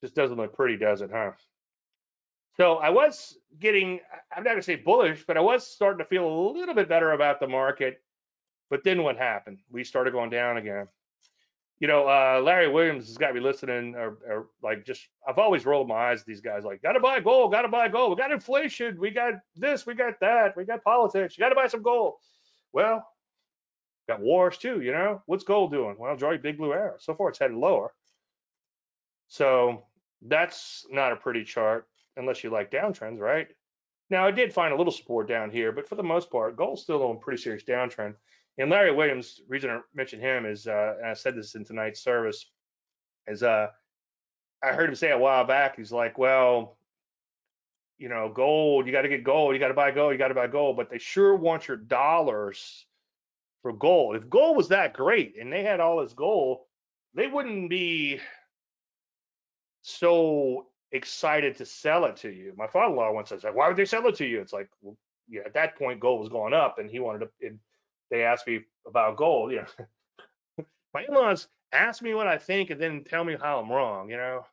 just doesn't look pretty, does it, huh? So I was getting, I'm not going to say bullish, but I was starting to feel a little bit better about the market. But then what happened? We started going down again. you know, Larry Williams has got to be listening, or like, just, I've always rolled my eyes at these guys, like, gotta buy gold, gotta buy gold. We got inflation, we got this, we got that, we got politics, you gotta buy some gold. Well, got wars too, you know? What's gold doing? Well, draw your big blue arrow. So far, it's headed lower. So that's not a pretty chart unless you like downtrends, right? Now, I did find a little support down here, but for the most part, gold's still on a pretty serious downtrend. And Larry Williams, the reason I mentioned him is, and I said this in tonight's service, is I heard him say a while back, he's like, well, you know, gold, you got to get gold, you got to buy gold, you got to buy gold, but they sure want your dollars for gold. If gold was that great and they had all this gold, they wouldn't be so excited to sell it to you. My father-in-law once said, why would they sell it to you? It's like, well, yeah, at that point, gold was going up, and he wanted to, they asked me about gold, you know. My in-laws ask me what I think and then tell me how I'm wrong, you know.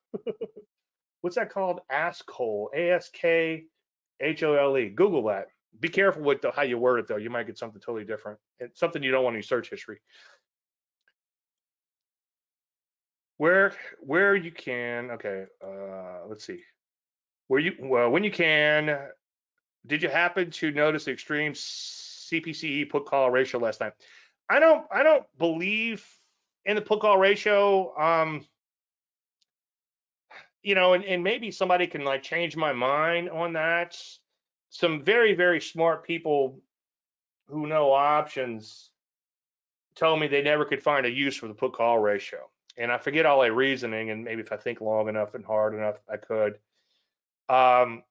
What's that called? Askhole, A-S-K-H-O-L-E. Google that. Be careful with how you word it, though. You might get something totally different. It's something you don't want in your search history. Where you can, okay, let's see. When you can, did you happen to notice the extreme CPCE put call ratio last night? I don't believe in the put call ratio. You know, and maybe somebody can like change my mind on that. Some very, very smart people who know options told me they never could find a use for the put call ratio. And I forget all their reasoning, and maybe if I think long enough and hard enough, I could. But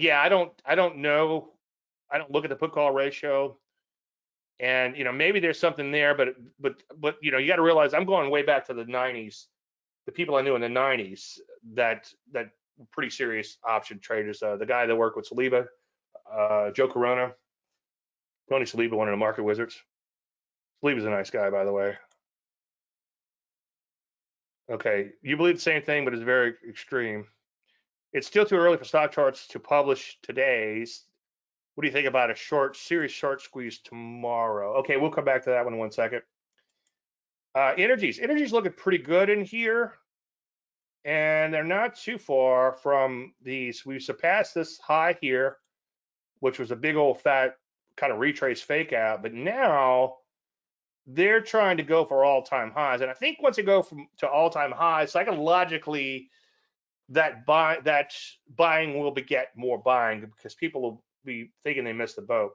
yeah, I don't know. I don't look at the put call ratio, and you know, maybe there's something there, but you know, you got to realize I'm going way back to the 90s, the people I knew in the 90s that were pretty serious option traders. The guy that worked with Saliba, Joe Corona, Tony Saliba, one of the market wizards. Saliba's a nice guy, by the way. Okay, you believe the same thing, but it's very extreme. It's still too early for stock charts to publish today's. What do you think about a serious short squeeze tomorrow? Okay, we'll come back to that one in one second. Energy's looking pretty good in here, and they're not too far from these. We've surpassed this high here, which was a big old fat kind of retrace fake out, but now they're trying to go for all-time highs. And I think once they go to all-time highs, psychologically, that buying will beget more buying because people will be thinking they missed the boat.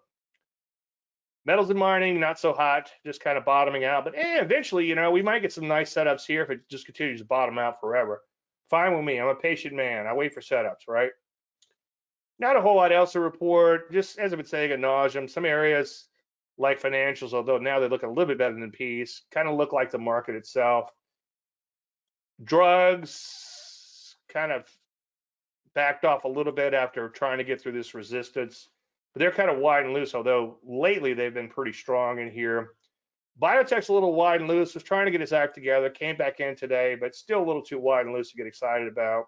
Metals and mining, not so hot, just kind of bottoming out. But eventually, you know, we might get some nice setups here if it just continues to bottom out forever. Fine with me. I'm a patient man. I wait for setups, right? Not a whole lot else to report. Just as I've been saying, ad nauseum. Some areas like financials, although now they look a little bit better than peace, kind of look like the market itself. Drugs kind of backed off a little bit after trying to get through this resistance, but they're kind of wide and loose, although lately they've been pretty strong in here. Biotech's a little wide and loose, was trying to get its act together, came back in today, but still a little too wide and loose to get excited about.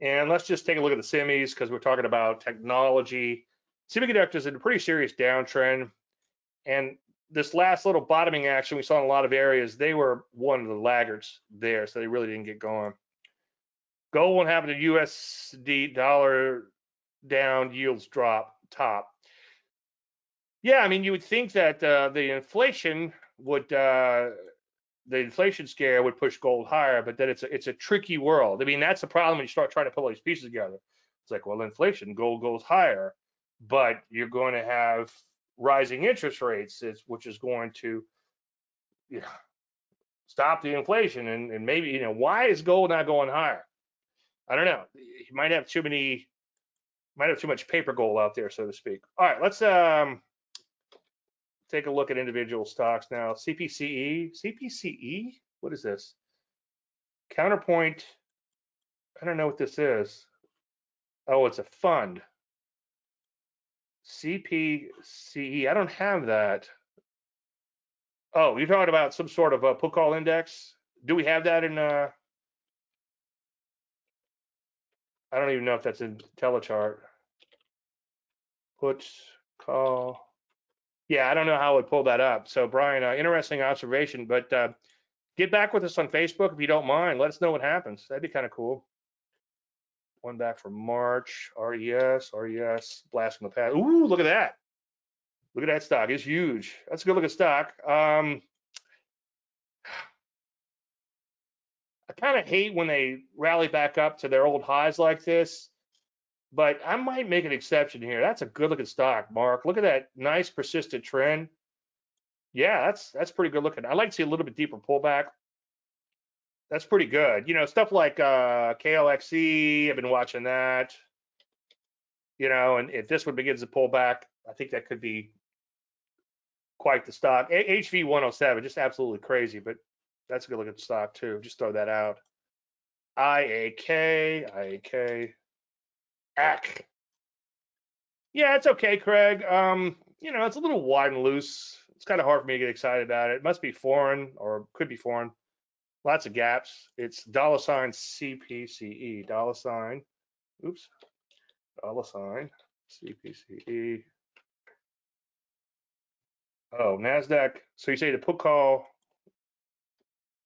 And let's just take a look at the semis because we're talking about technology. Semiconductors in a pretty serious downtrend, and this last little bottoming action we saw in a lot of areas, they were one of the laggards there, so they really didn't get going. Gold won't happen to USD dollar down, yields drop top. Yeah, I mean, you would think that the inflation scare would push gold higher, but then it's a tricky world. I mean, that's the problem when you start trying to put all these pieces together. It's like, well, inflation, gold goes higher, but you're going to have rising interest rates, which is going to, you know, stop the inflation. And maybe, you know, why is gold not going higher? I don't know. You might have too much paper gold out there, so to speak. All right, let's take a look at individual stocks now. CPCE, what is this? Counterpoint, I don't know what this is. Oh, it's a fund. CPCE, I don't have that. Oh, you're talking about some sort of a put call index? Do we have that in, I don't even know if that's in Telechart. Put call yeah, I don't know how I would pull that up. So Brian, interesting observation, but get back with us on Facebook if you don't mind. Let us know what happens. That'd be kind of cool. One back from March, RES, blast from the past. Ooh, look at that. Look at that stock, it's huge. That's a good looking stock. I kind of hate when they rally back up to their old highs like this, but I might make an exception here. That's a good looking stock, Mark. Look at that nice persistent trend. Yeah, that's pretty good looking. I'd like to see a little bit deeper pullback. That's pretty good. You know, stuff like KLXE, I've been watching that. You know, and if this one begins to pull back, I think that could be quite the stock. HV 107, just absolutely crazy, but that's a good looking stock too. Just throw that out. IAK, ACK. Yeah, it's okay, Craig. You know, it's a little wide and loose. It's kind of hard for me to get excited about it. It must be foreign or could be foreign. Lots of gaps. It's $CPCE, $CPCE. Oh, NASDAQ. So you say the put call.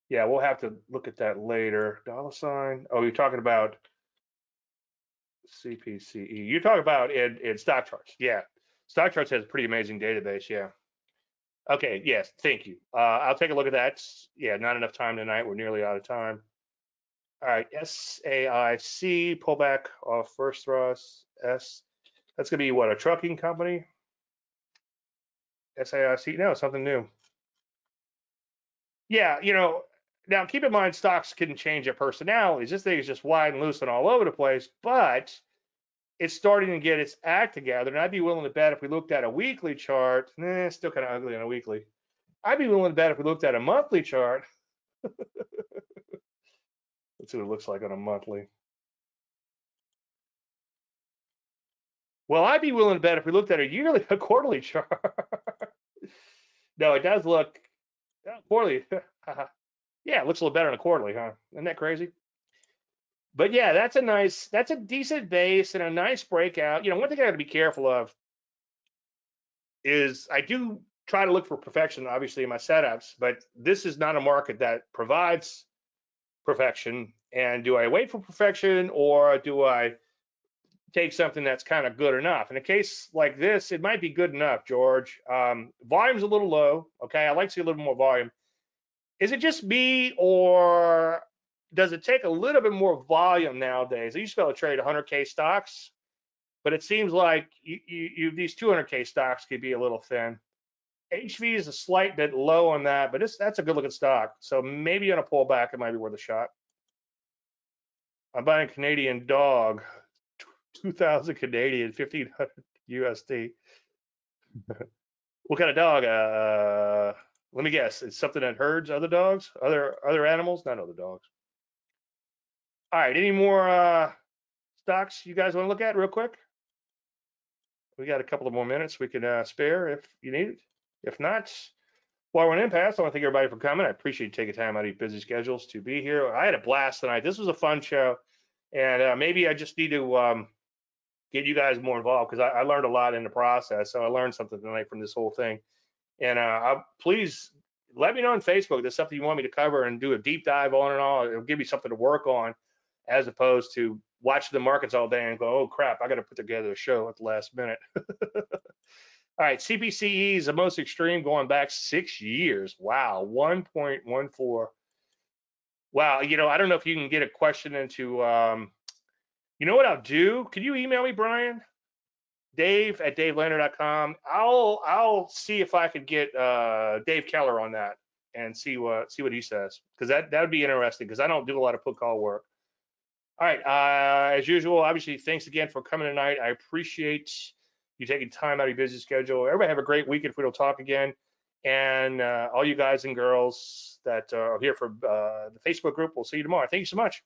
Yeah, we'll have to look at that later. $. Oh, you're talking about CPCE. You're talking about in stock charts. Yeah. Stock charts has a pretty amazing database. Yeah. Okay, yes, thank you. I'll take a look at that. Yeah, not enough time tonight. We're nearly out of time. All right, SAIC, pullback off first thrust. S, that's gonna be what, a trucking company? SAIC, no, something new. Yeah, you know, now keep in mind stocks can change their personalities. This thing is just wide and loose and all over the place, but it's starting to get its act together, and I'd be willing to bet if we looked at a weekly chart, still kind of ugly on a weekly. I'd be willing to bet if we looked at a monthly chart. Let's see what it looks like on a monthly. Well, I'd be willing to bet if we looked at a quarterly chart. No, it does look quarterly. Yeah, it looks a little better on a quarterly, huh? Isn't that crazy? But yeah, that's a decent base and a nice breakout. You know, one thing I gotta be careful of is I do try to look for perfection, obviously, in my setups, but this is not a market that provides perfection. And do I wait for perfection or do I take something that's kind of good enough? In a case like this, it might be good enough, George. Volume's a little low, okay? I like to see a little more volume. Is it just me or does it take a little bit more volume nowadays? I used to be able to trade 100K stocks, but it seems like these 200K stocks could be a little thin. HV is a slight bit low on that, but that's a good looking stock. So maybe on a pullback, it might be worth a shot. I'm buying Canadian Dog, 2,000 Canadian, 1,500 USD. What kind of dog? Let me guess, it's something that herds other dogs, other animals, not other dogs. All right, any more stocks you guys want to look at real quick? We got a couple of more minutes we can spare if you need it. If not, while we're in impasse, I want to thank everybody for coming. I appreciate you taking time out of your busy schedules to be here. I had a blast tonight. This was a fun show, and maybe I just need to get you guys more involved because I learned a lot in the process. So I learned something tonight from this whole thing. And please let me know on Facebook if there's something you want me to cover and do a deep dive on and all. It'll give me something to work on, as opposed to watch the markets all day and go, oh crap, I got to put together a show at the last minute. All right, CPCE is the most extreme going back 6 years. Wow, 1.14. Wow, you know, I don't know if you can get a question into, you know what I'll do? Can you email me, Brian? Dave@DaveLandry.com. I'll see if I could get Dave Keller on that and see what he says, because that would be interesting, because I don't do a lot of put call work. All right, as usual, obviously, thanks again for coming tonight. I appreciate you taking time out of your busy schedule. Everybody have a great weekend if we don't talk again. And all you guys and girls that are here for the Facebook group, we'll see you tomorrow. Thank you so much.